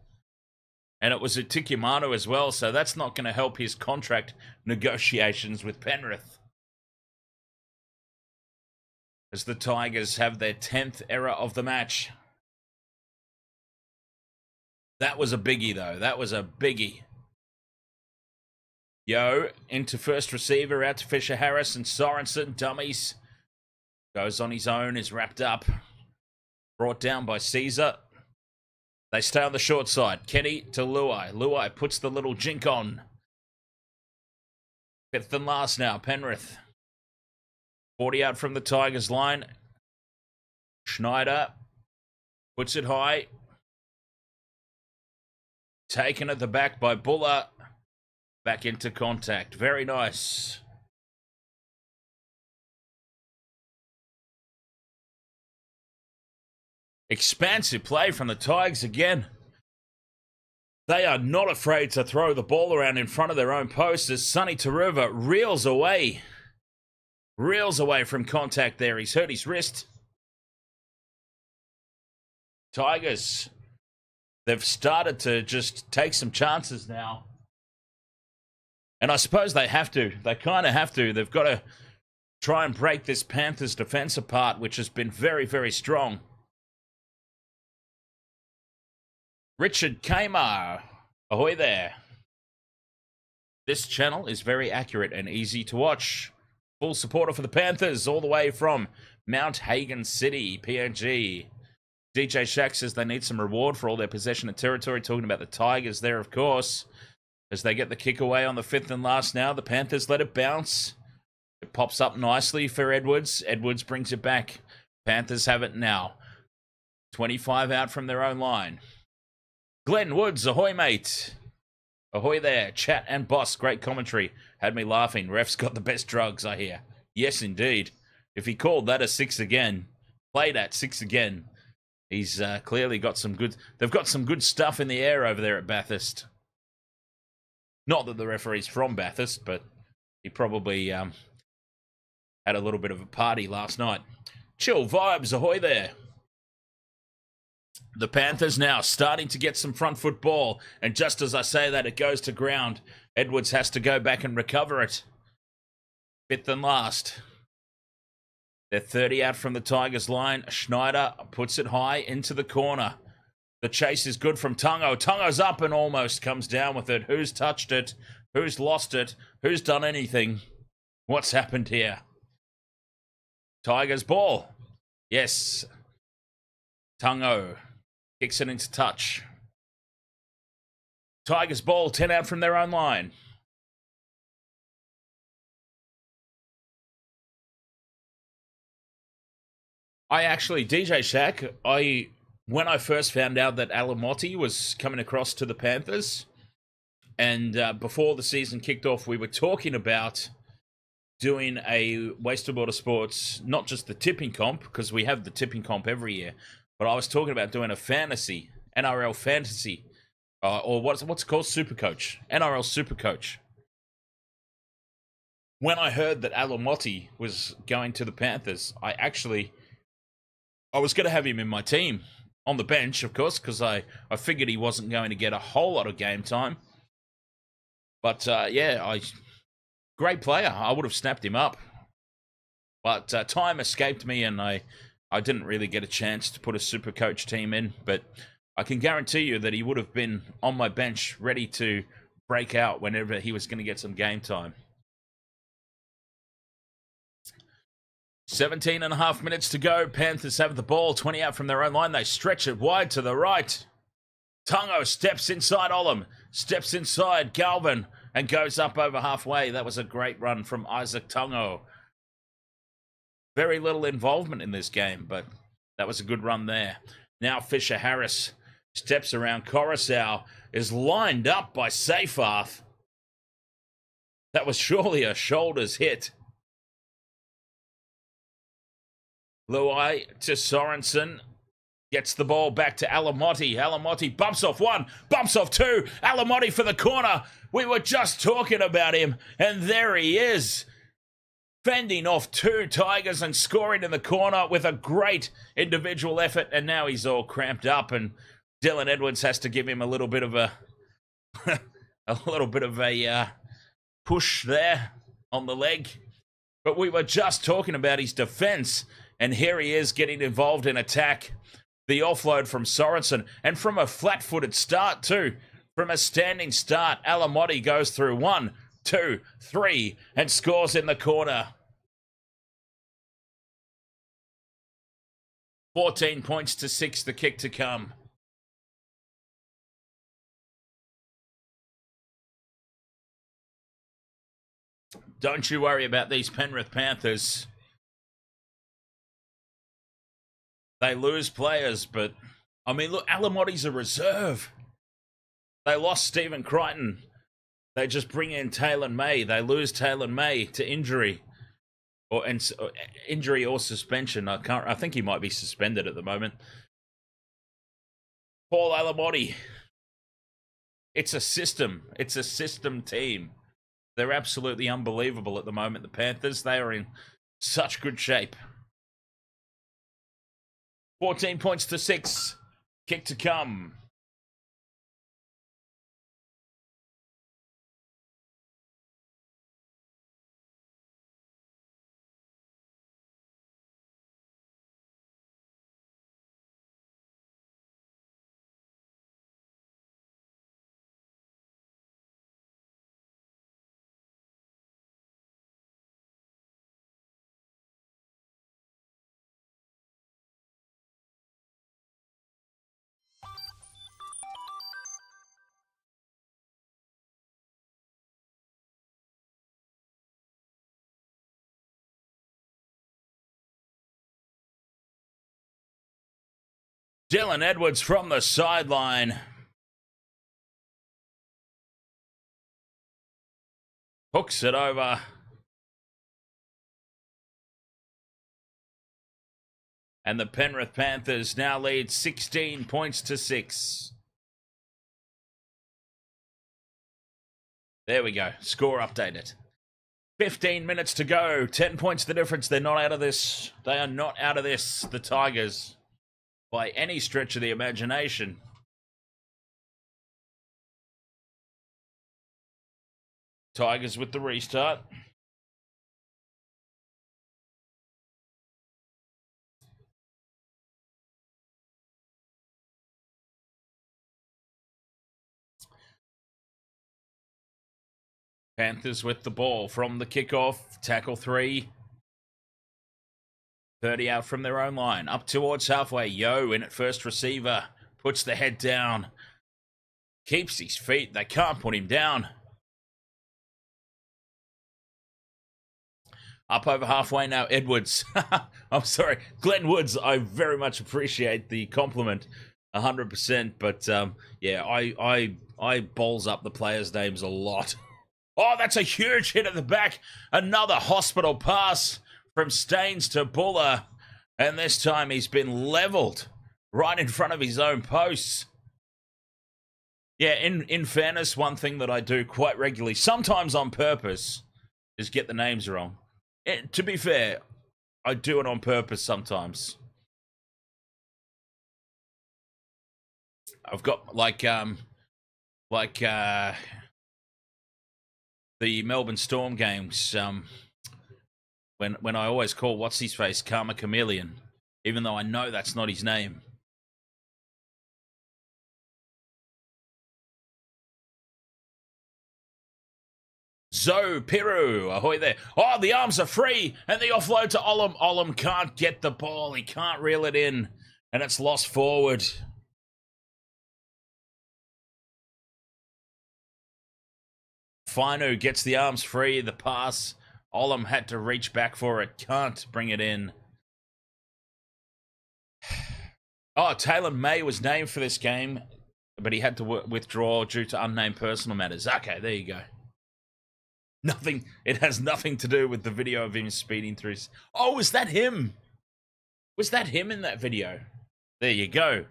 And it was Otikamatu as well, so that's not going to help his contract negotiations with Penrith. As the Tigers have their tenth error of the match. That was a biggie, though. That was a biggie. Yeo into first receiver, out to Fisher-Harris and Sorensen. Dummies. Goes on his own, is wrapped up. Brought down by Sezer. They stay on the short side. Kenny to Luai. Luai puts the little jink on. Fifth and last now, Penrith. forty out from the Tigers line. Schneider Puts it high. Taken at the back by Buller. Back into contact. Very nice. Expansive play from the Tigers again. They are not afraid to throw the ball around in front of their own post as Sunia Turuva reels away. Reels away from contact there. He's hurt his wrist. Tigers, they've started to just take some chances now. And I suppose they have to. They kind of have to. They've got to try and break this Panthers defense apart, which has been very, very strong. Richard Kamar, ahoy there. This channel is very accurate and easy to watch. Full supporter for the Panthers, all the way from Mount Hagen City, P N G. D J Shaq says they need some reward for all their possession of territory. Talking about the Tigers there, of course. As they get the kick away on the fifth and last now, the Panthers let it bounce. It pops up nicely for Edwards. Edwards brings it back. Panthers have it now. twenty-five out from their own line. Glenn Woods, ahoy, mate. Ahoy there. Chat and boss, great commentary. Had me laughing. Ref's got the best drugs, I hear. Yes, indeed. If he called that a six again, played at six again, he's uh, clearly got some good... They've got some good stuff in the air over there at Bathurst. Not that the referee's from Bathurst, but he probably um, had a little bit of a party last night. Chill vibes, ahoy there. The Panthers now starting to get some front foot ball. And just as I say that, it goes to ground. Edwards has to go back and recover it. Fifth and last. They're thirty out from the Tigers line. Schneider puts it high into the corner. The chase is good from Tongo. Tongo's up and almost comes down with it. Who's touched it? Who's lost it? Who's done anything? What's happened here? Tigers ball. Yes. Tongo. Kicks it into touch. Tigers ball, ten out from their own line. I actually, D J Shaq, I, when I first found out that Alamotti was coming across to the Panthers, and uh, before the season kicked off, we were talking about doing a Wasted World of Sports, not just the tipping comp, because we have the tipping comp every year, but I was talking about doing a fantasy, N R L fantasy, uh, or what's, what's it called? Supercoach. N R L Supercoach. When I heard that Alamotti was going to the Panthers, I actually, I was going to have him in my team, on the bench, of course, because I, I figured he wasn't going to get a whole lot of game time. But, uh, yeah, I great player. I would have snapped him up. But uh, time escaped me, and I... I didn't really get a chance to put a super coach team in, but I can guarantee you that he would have been on my bench ready to break out whenever he was going to get some game time. seventeen and a half minutes to go. Panthers have the ball, twenty out from their own line. They stretch it wide to the right. Tongo steps inside Olam, steps inside Galvin, and goes up over halfway. That was a great run from Isaac Tongo. Very little involvement in this game, but that was a good run there. Now Fisher-Harris steps around. Koroisau is lined up by Seyfarth. That was surely a shoulders hit. Luai to Sorensen. Gets the ball back to Alamotti. Alamotti bumps off one, bumps off two. Alamotti for the corner. We were just talking about him, and there he is. Fending off two Tigers and scoring in the corner with a great individual effort. And now he's all cramped up, and Dylan Edwards has to give him a little bit of a a little bit of a uh, push there on the leg. But we were just talking about his defense, and here he is getting involved in attack. The offload from Sorensen, and from a flat-footed start too. From a standing start, Alamotti goes through one, two, three, and scores in the corner. fourteen points to six, the kick to come. Don't you worry about these Penrith Panthers. They lose players, but I mean, look, Alamotti's a reserve. They lost Stephen Crichton. They just bring in Taylor May. They lose Taylor May to injury, or and or injury or suspension. I can't. I think he might be suspended at the moment. Paul Alamotti. It's a system. It's a system team. They're absolutely unbelievable at the moment. The Panthers, they are in such good shape. fourteen points to six. Kick to come. Dylan Edwards from the sideline. Hooks it over. And the Penrith Panthers now lead sixteen points to six. There we go. Score updated. fifteen minutes to go. ten points the difference. They're not out of this. They are not out of this. The Tigers. By any stretch of the imagination. Tigers with the restart. Panthers with the ball from the kickoff. Tackle three. thirty out from their own line. Up towards halfway. Yeo in at first receiver. Puts the head down. Keeps his feet. They can't put him down. Up over halfway now. Edwards. I'm sorry. Glenn Woods. I very much appreciate the compliment. one hundred percent. But, um, yeah, I, I, I balls up the players' names a lot. Oh, that's a huge hit at the back. Another hospital pass. From Staines to Buller, and this time he's been leveled right in front of his own posts. Yeah, in, in fairness, one thing that I do quite regularly, sometimes on purpose, is get the names wrong. It, to be fair, I do it on purpose sometimes. I've got, like, um, like uh, the Melbourne Storm games, um... When when I always call what's his face Karma Chameleon, even though I know that's not his name. Zo Piru, ahoy there! Oh, the arms are free, and the offload to Olam. Olam can't get the ball; he can't reel it in, and it's lost forward. Fainu gets the arms free. The pass. Olam had to reach back for it. Can't bring it in. Oh, Taylor May was named for this game, but he had to withdraw due to unnamed personal matters. Okay, there you go. Nothing. It has nothing to do with the video of him speeding through. Oh, was that him? Was that him in that video? There you go.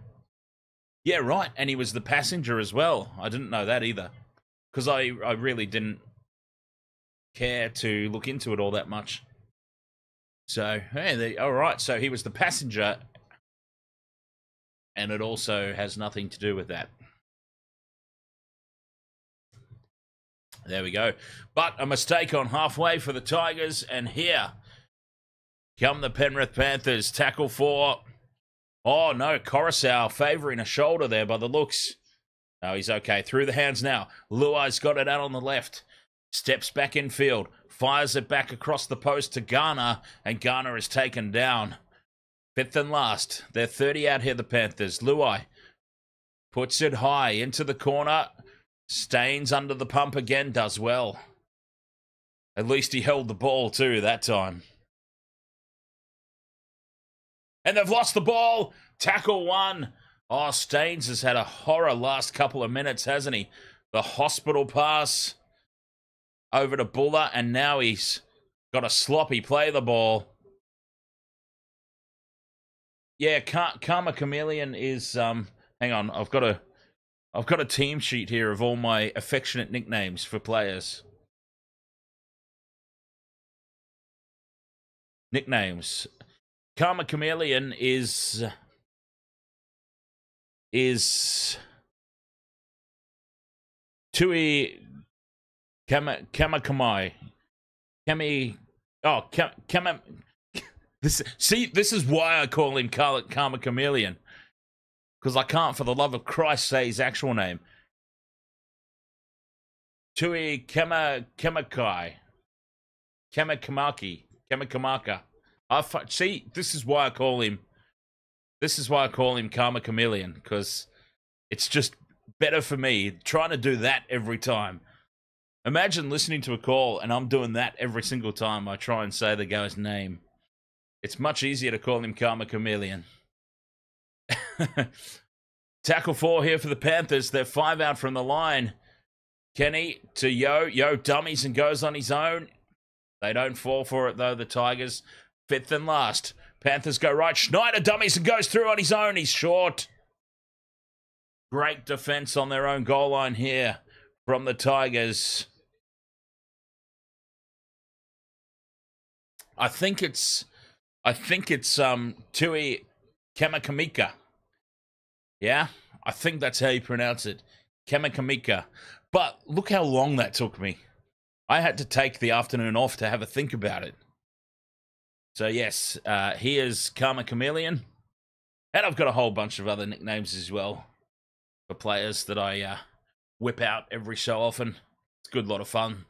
Yeah, right. And he was the passenger as well. I didn't know that either, because I, I really didn't care to look into it all that much. So, hey, they, all right, so he was the passenger, and it also has nothing to do with that. There we go. But a mistake on halfway for the Tigers, and here come the Penrith Panthers. Tackle four. Oh, no, Koroisau favouring a shoulder there by the looks. No, he's okay. Through the hands now. Luai's got it out on the left. Steps back in field, fires it back across the post to Garner, and Garner is taken down. Fifth and last. They're thirty out here, the Panthers. Luai puts it high into the corner. Staines under the pump again, does well. At least he held the ball too that time. And they've lost the ball. Tackle one. Oh, Staines has had a horror last couple of minutes, hasn't he? The hospital pass over to Buller, and now he's got a sloppy play the ball. Yeah, Karma Chameleon is... Um, hang on, I've got a, I've got a team sheet here of all my affectionate nicknames for players. Nicknames. Karma Chameleon is... is Tui Kamakamai. Kami... Oh, Kama... This, see, this is why I call him Karma Chameleon. Because I can't, for the love of Christ, say his actual name. Tui Kamakakai. Kamakamaki. Kamakamaka. I, see, this is why I call him... This is why I call him Karma Chameleon. Because it's just better for me trying to do that every time. Imagine listening to a call and I'm doing that every single time I try and say the guy's name. It's much easier to call him Karma Chameleon. Tackle four here for the Panthers. They're five out from the line. Kenny to Yo. Yo dummies and goes on his own. They don't fall for it, though, the Tigers. Fifth and last. Panthers go right. Schneider dummies and goes through on his own. He's short. Great defense on their own goal line here from the Tigers. I think it's... I think it's um, Tui Kamakamika. Yeah, I think that's how you pronounce it. Kamakamika. But look how long that took me. I had to take the afternoon off to have a think about it. So, yes, uh, here's Karma Chameleon. And I've got a whole bunch of other nicknames as well for players that I uh, whip out every so often. It's a good lot of fun.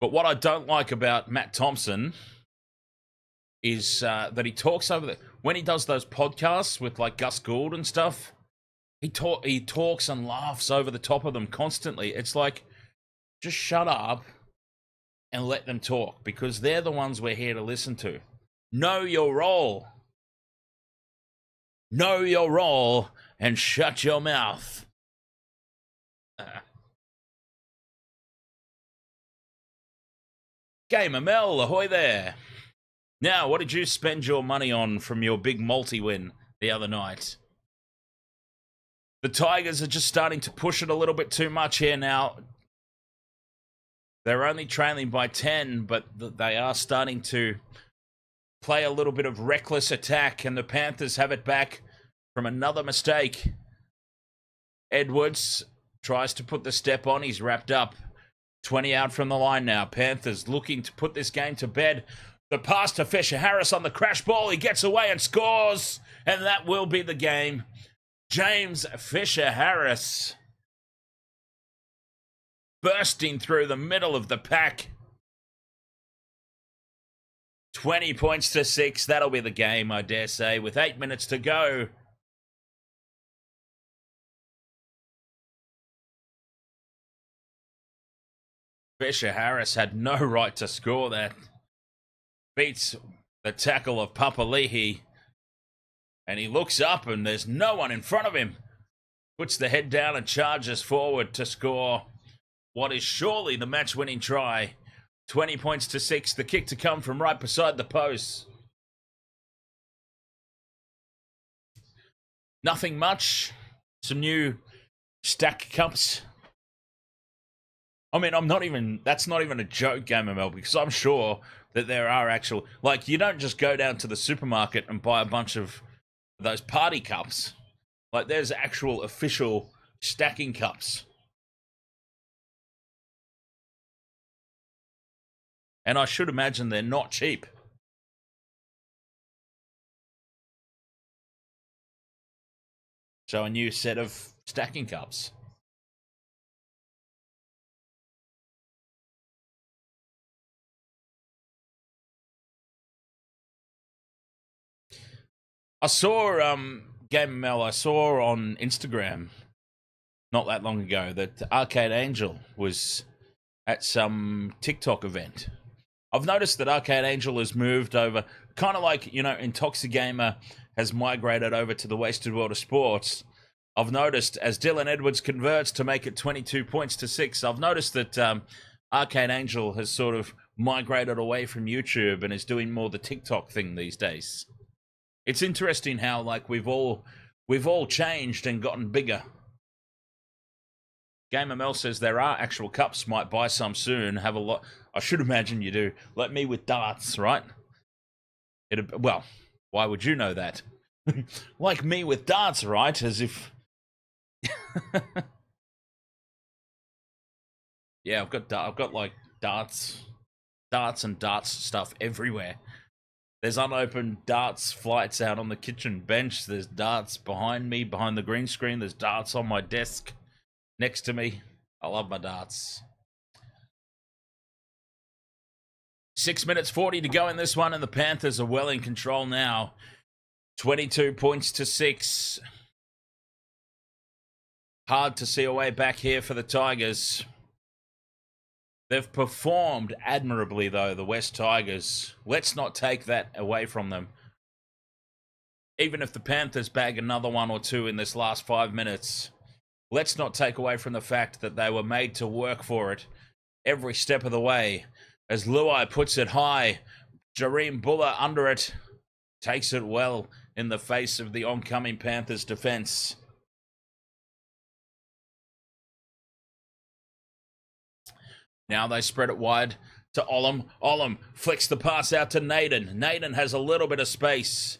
But what I don't like about Matt Thompson is uh, that he talks over the... When he does those podcasts with, like, Gus Gould and stuff, he, talk, he talks and laughs over the top of them constantly. It's like, just shut up and let them talk, because they're the ones we're here to listen to. Know your role. Know your role and shut your mouth. Uh. Gamer Mel, ahoy there. Now, what did you spend your money on from your big multi-win the other night? The Tigers are just starting to push it a little bit too much here now. They're only trailing by ten, but they are starting to play a little bit of reckless attack, and the Panthers have it back from another mistake. Edwards tries to put the step on. He's wrapped up. twenty out from the line now. Panthers looking to put this game to bed. The pass to Fisher-Harris on the crash ball. He gets away and scores. And that will be the game. James Fisher-Harris bursting through the middle of the pack. twenty points to six. That'll be the game, I dare say, with eight minutes to go. Fisher-Harris had no right to score that. Beats the tackle of Papali'i. And he looks up and there's no one in front of him. Puts the head down and charges forward to score what is surely the match-winning try. twenty points to six. The kick to come from right beside the post. Nothing much. Some new stack cups. I mean, I'm not even, that's not even a joke, GamerMel, because I'm sure that there are actual, like, you don't just go down to the supermarket and buy a bunch of those party cups. Like, there's actual official stacking cups. And I should imagine they're not cheap. So a new set of stacking cups. I saw, um, GamerMel, I saw on Instagram not that long ago that Arcade Angel was at some TikTok event I've noticed that Arcade Angel has moved over, kind of like, you know, Intoxigamer has migrated over to the Wasted World of Sports. I've noticed as Dylan Edwards converts to make it twenty-two points to six, I've noticed that um, Arcade Angel has sort of migrated away from YouTube and is doing more the TikTok thing these days. It's interesting how, like, we've all we've all changed and gotten bigger. GameML says there are actual cups. Might buy some soon. Have a lot. I should imagine you do. Like me with darts, right? It well, why would you know that? Like me with darts, right? As if. Yeah, I've got I've got like darts, darts and darts stuff everywhere. There's unopened darts flights out on the kitchen bench. There's darts behind me, behind the green screen. There's darts on my desk. Next to me, I love my darts. six minutes forty to go in this one, and the Panthers are well in control now. twenty-two points to six. Hard to see a way back here for the Tigers. They've performed admirably, though, the West Tigers. Let's not take that away from them. Even if the Panthers bag another one or two in this last five minutes, let's not take away from the fact that they were made to work for it every step of the way. As Luai puts it high, Jareem Buller under it, takes it well in the face of the oncoming Panthers defense. Now they spread it wide to Olam. Olam flicks the pass out to Naden. Naden has a little bit of space.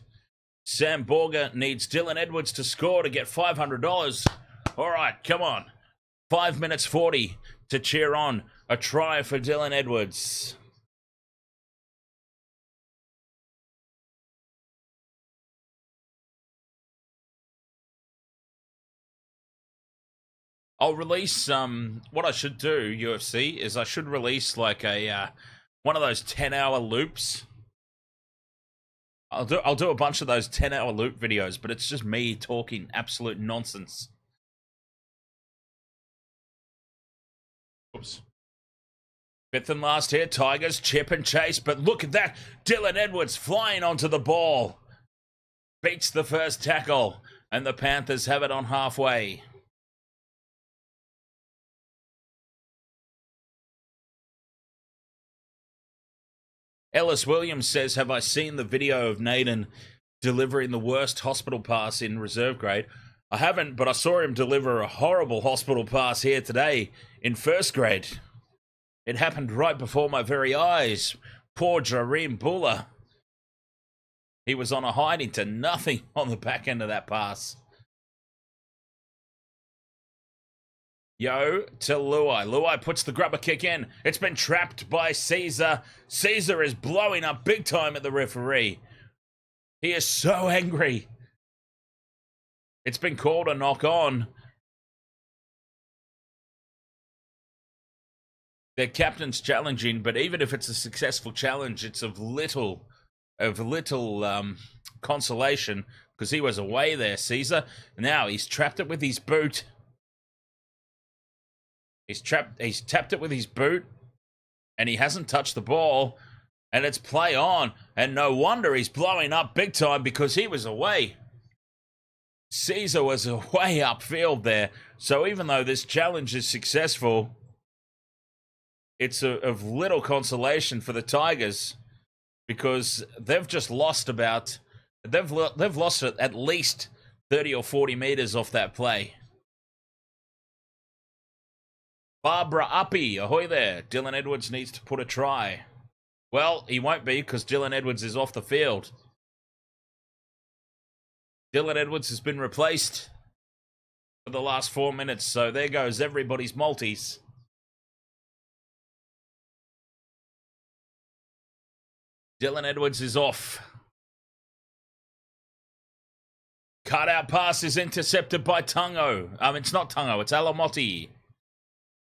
Sam Borger needs Dylan Edwards to score to get five hundred dollars. All right, come on. five minutes forty to cheer on. A try for Dylan Edwards. I'll release, um, what I should do, U F C, is I should release like a, uh, one of those ten hour loops. I'll do, I'll do a bunch of those ten hour loop videos, but it's just me talking absolute nonsense. Oops. Fifth and last here, Tigers chip and chase, but look at that. Dylan Edwards flying onto the ball. Beats the first tackle, and the Panthers have it on halfway. Ellis Williams says, have I seen the video of Naden delivering the worst hospital pass in reserve grade? I haven't, but I saw him deliver a horrible hospital pass here today in first grade. It happened right before my very eyes. Poor Jareem Buller. He was on a hide into nothing on the back end of that pass. Yo to Luai. Luai puts the grubber kick in. It's been trapped by Sezer. Sezer is blowing up big time at the referee. He is so angry. It's been called a knock on. Their captain's challenging, but even if it's a successful challenge, it's of little, of little um, consolation because he was away there, Sezer. Now he's trapped it with his boot. He's trapped. He's tapped it with his boot, and he hasn't touched the ball, and it's play on. And no wonder he's blowing up big time because he was away. Sezer was way upfield there, so even though this challenge is successful, it's a, of little consolation for the Tigers because they've just lost about they've they've lost at least thirty or forty meters off that play. Barbara Uppy, ahoy there! Dylan Edwards needs to put a try. Well, he won't be because Dylan Edwards is off the field. Dylan Edwards has been replaced for the last four minutes, so there goes everybody's multis. Dylan Edwards is off. Cut-out pass is intercepted by Tongo. Um, it's not Tongo, it's Alamotti.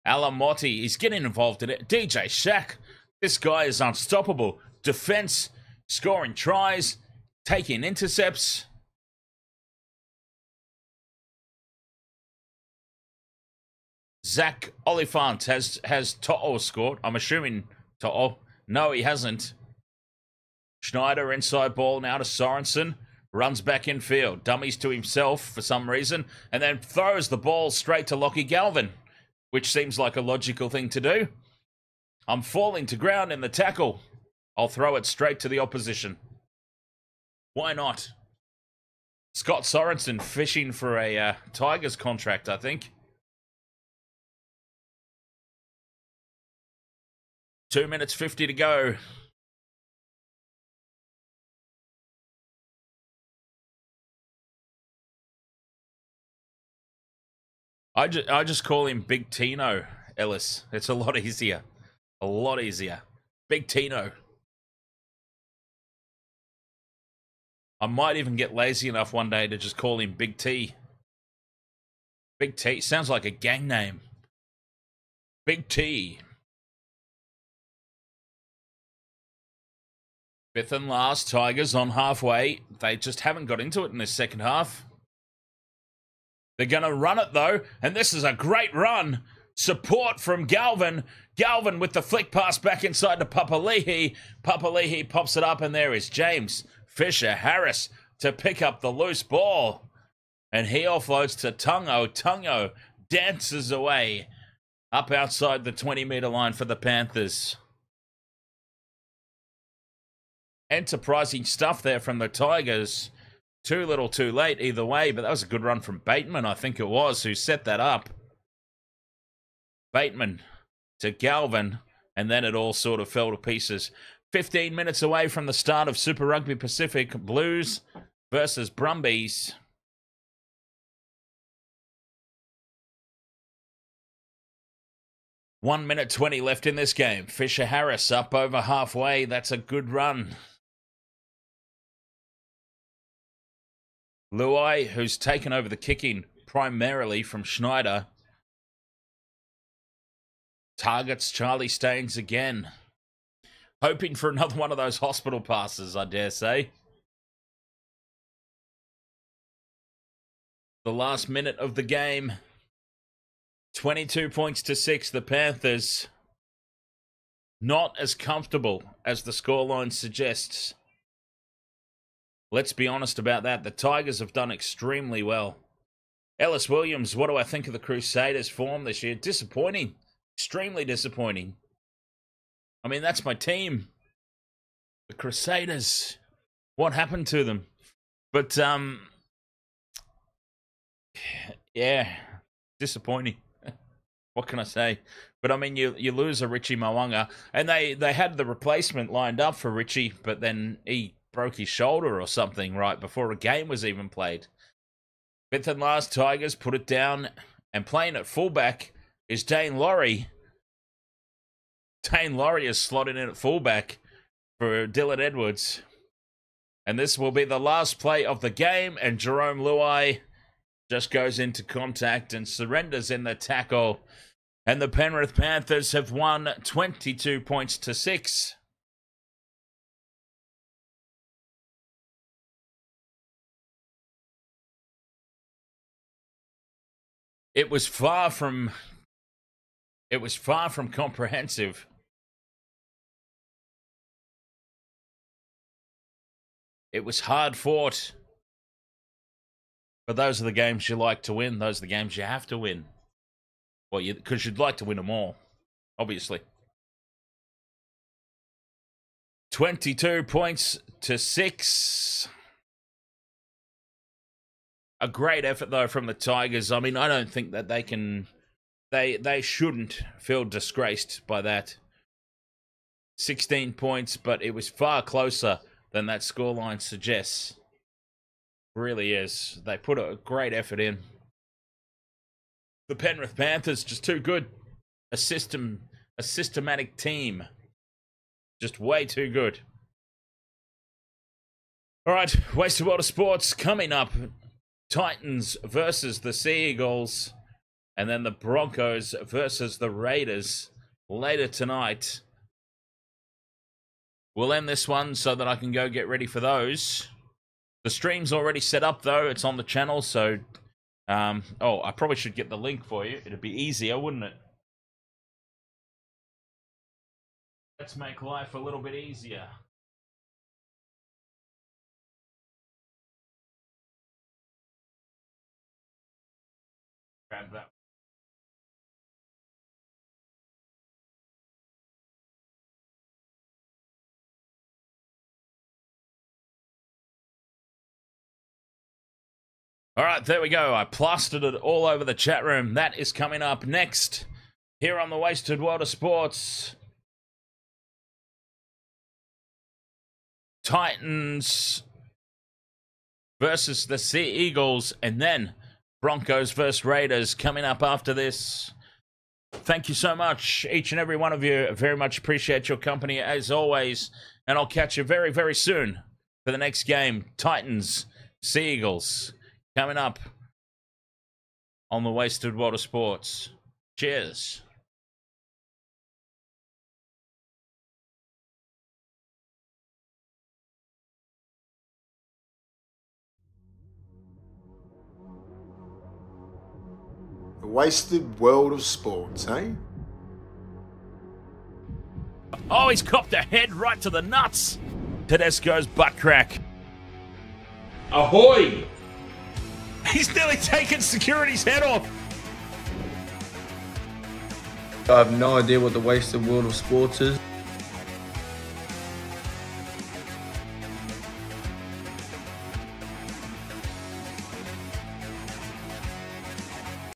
Alamotti, he's getting involved in it. D J Shaq, this guy is unstoppable. Defense, scoring tries, taking intercepts. Zach Oliphant has, has To'o scored. I'm assuming To'o No, he hasn't. Schneider inside ball now to Sorensen. Runs back in field. Dummies to himself for some reason. And then throws the ball straight to Lachie Galvin, which seems like a logical thing to do. I'm falling to ground in the tackle. I'll throw it straight to the opposition. Why not? Scott Sorensen fishing for a uh, Tigers contract, I think. two minutes fifty to go. I, ju I just call him Big Tino, Ellis. It's a lot easier. A lot easier. Big Tino. I might even get lazy enough one day to just call him Big T. Big T. Sounds like a gang name. Big T. Fifth and last, Tigers on halfway. They just haven't got into it in this second half. They're going to run it, though, and this is a great run. Support from Galvin. Galvin with the flick pass back inside to Papali'i. Papali'i pops it up, and there is James Fisher-Harris to pick up the loose ball. And he offloads to Tongo. Tongo dances away up outside the twenty-metre line for the Panthers. Enterprising stuff there from the Tigers. Too little, too late either way, but that was a good run from Bateman, I think it was, who set that up. Bateman to Galvin, and then it all sort of fell to pieces. fifteen minutes away from the start of Super Rugby Pacific, Blues versus Brumbies. one minute twenty left in this game. Fisher-Harris up over halfway. That's a good run. Luai, who's taken over the kicking primarily from Schneider, targets Charlie Staines again. Hoping for another one of those hospital passes, I dare say. The last minute of the game. twenty-two points to six, the Panthers. Not as comfortable as the scoreline suggests. Let's be honest about that. The Tigers have done extremely well. Ellis Williams, what do I think of the Crusaders' form this year? Disappointing. Extremely disappointing. I mean, that's my team. The Crusaders. What happened to them? But, um... yeah. Disappointing. What can I say? But, I mean, you, you lose a Richie Mawanga. And they, they had the replacement lined up for Richie, but then he broke his shoulder or something right before a game was even played. Fifth and last, Tigers put it down, and playing at fullback is Dane Laurie. Dane Laurie is slotted in at fullback for Dylan Edwards. And this will be the last play of the game, and Jerome Luai just goes into contact and surrenders in the tackle. And the Penrith Panthers have won twenty-two points to six. It was far from, it was far from comprehensive. It was hard fought. But those are the games you like to win. Those are the games you have to win. Well, you, because you'd like to win them all, obviously. twenty-two points to six. A great effort, though, from the Tigers. I mean, I don't think that they can... They, they shouldn't feel disgraced by that. sixteen points, but it was far closer than that scoreline suggests. Really is. They put a great effort in. The Penrith Panthers, just too good. A system, a systematic team. Just way too good. All right, Wasted World of Sports coming up. Titans versus the Sea Eagles, and then the Broncos versus the Raiders later tonight. We'll end this one so that I can go get ready for those. The stream's already set up, though. It's on the channel, so... Um, oh, I probably should get the link for you. It'd be easier, wouldn't it? Let's make life a little bit easier. Grab that. All right, there we go. I plastered it all over the chat room. That is coming up next here on the Wasted World of Sports. Titans versus the Sea Eagles, and then Broncos versus Raiders coming up after this. Thank you so much, each and every one of you. I very much appreciate your company as always, and I'll catch you very, very soon for the next game. Titans, Sea Eagles. Coming up on the Wasted World of Sports. Cheers. The Wasted World of Sports, eh? Oh, he's copped a head right to the nuts. Tedesco's butt crack. Ahoy! He's nearly taken security's head off. I have no idea what the Wasted World of Sports is.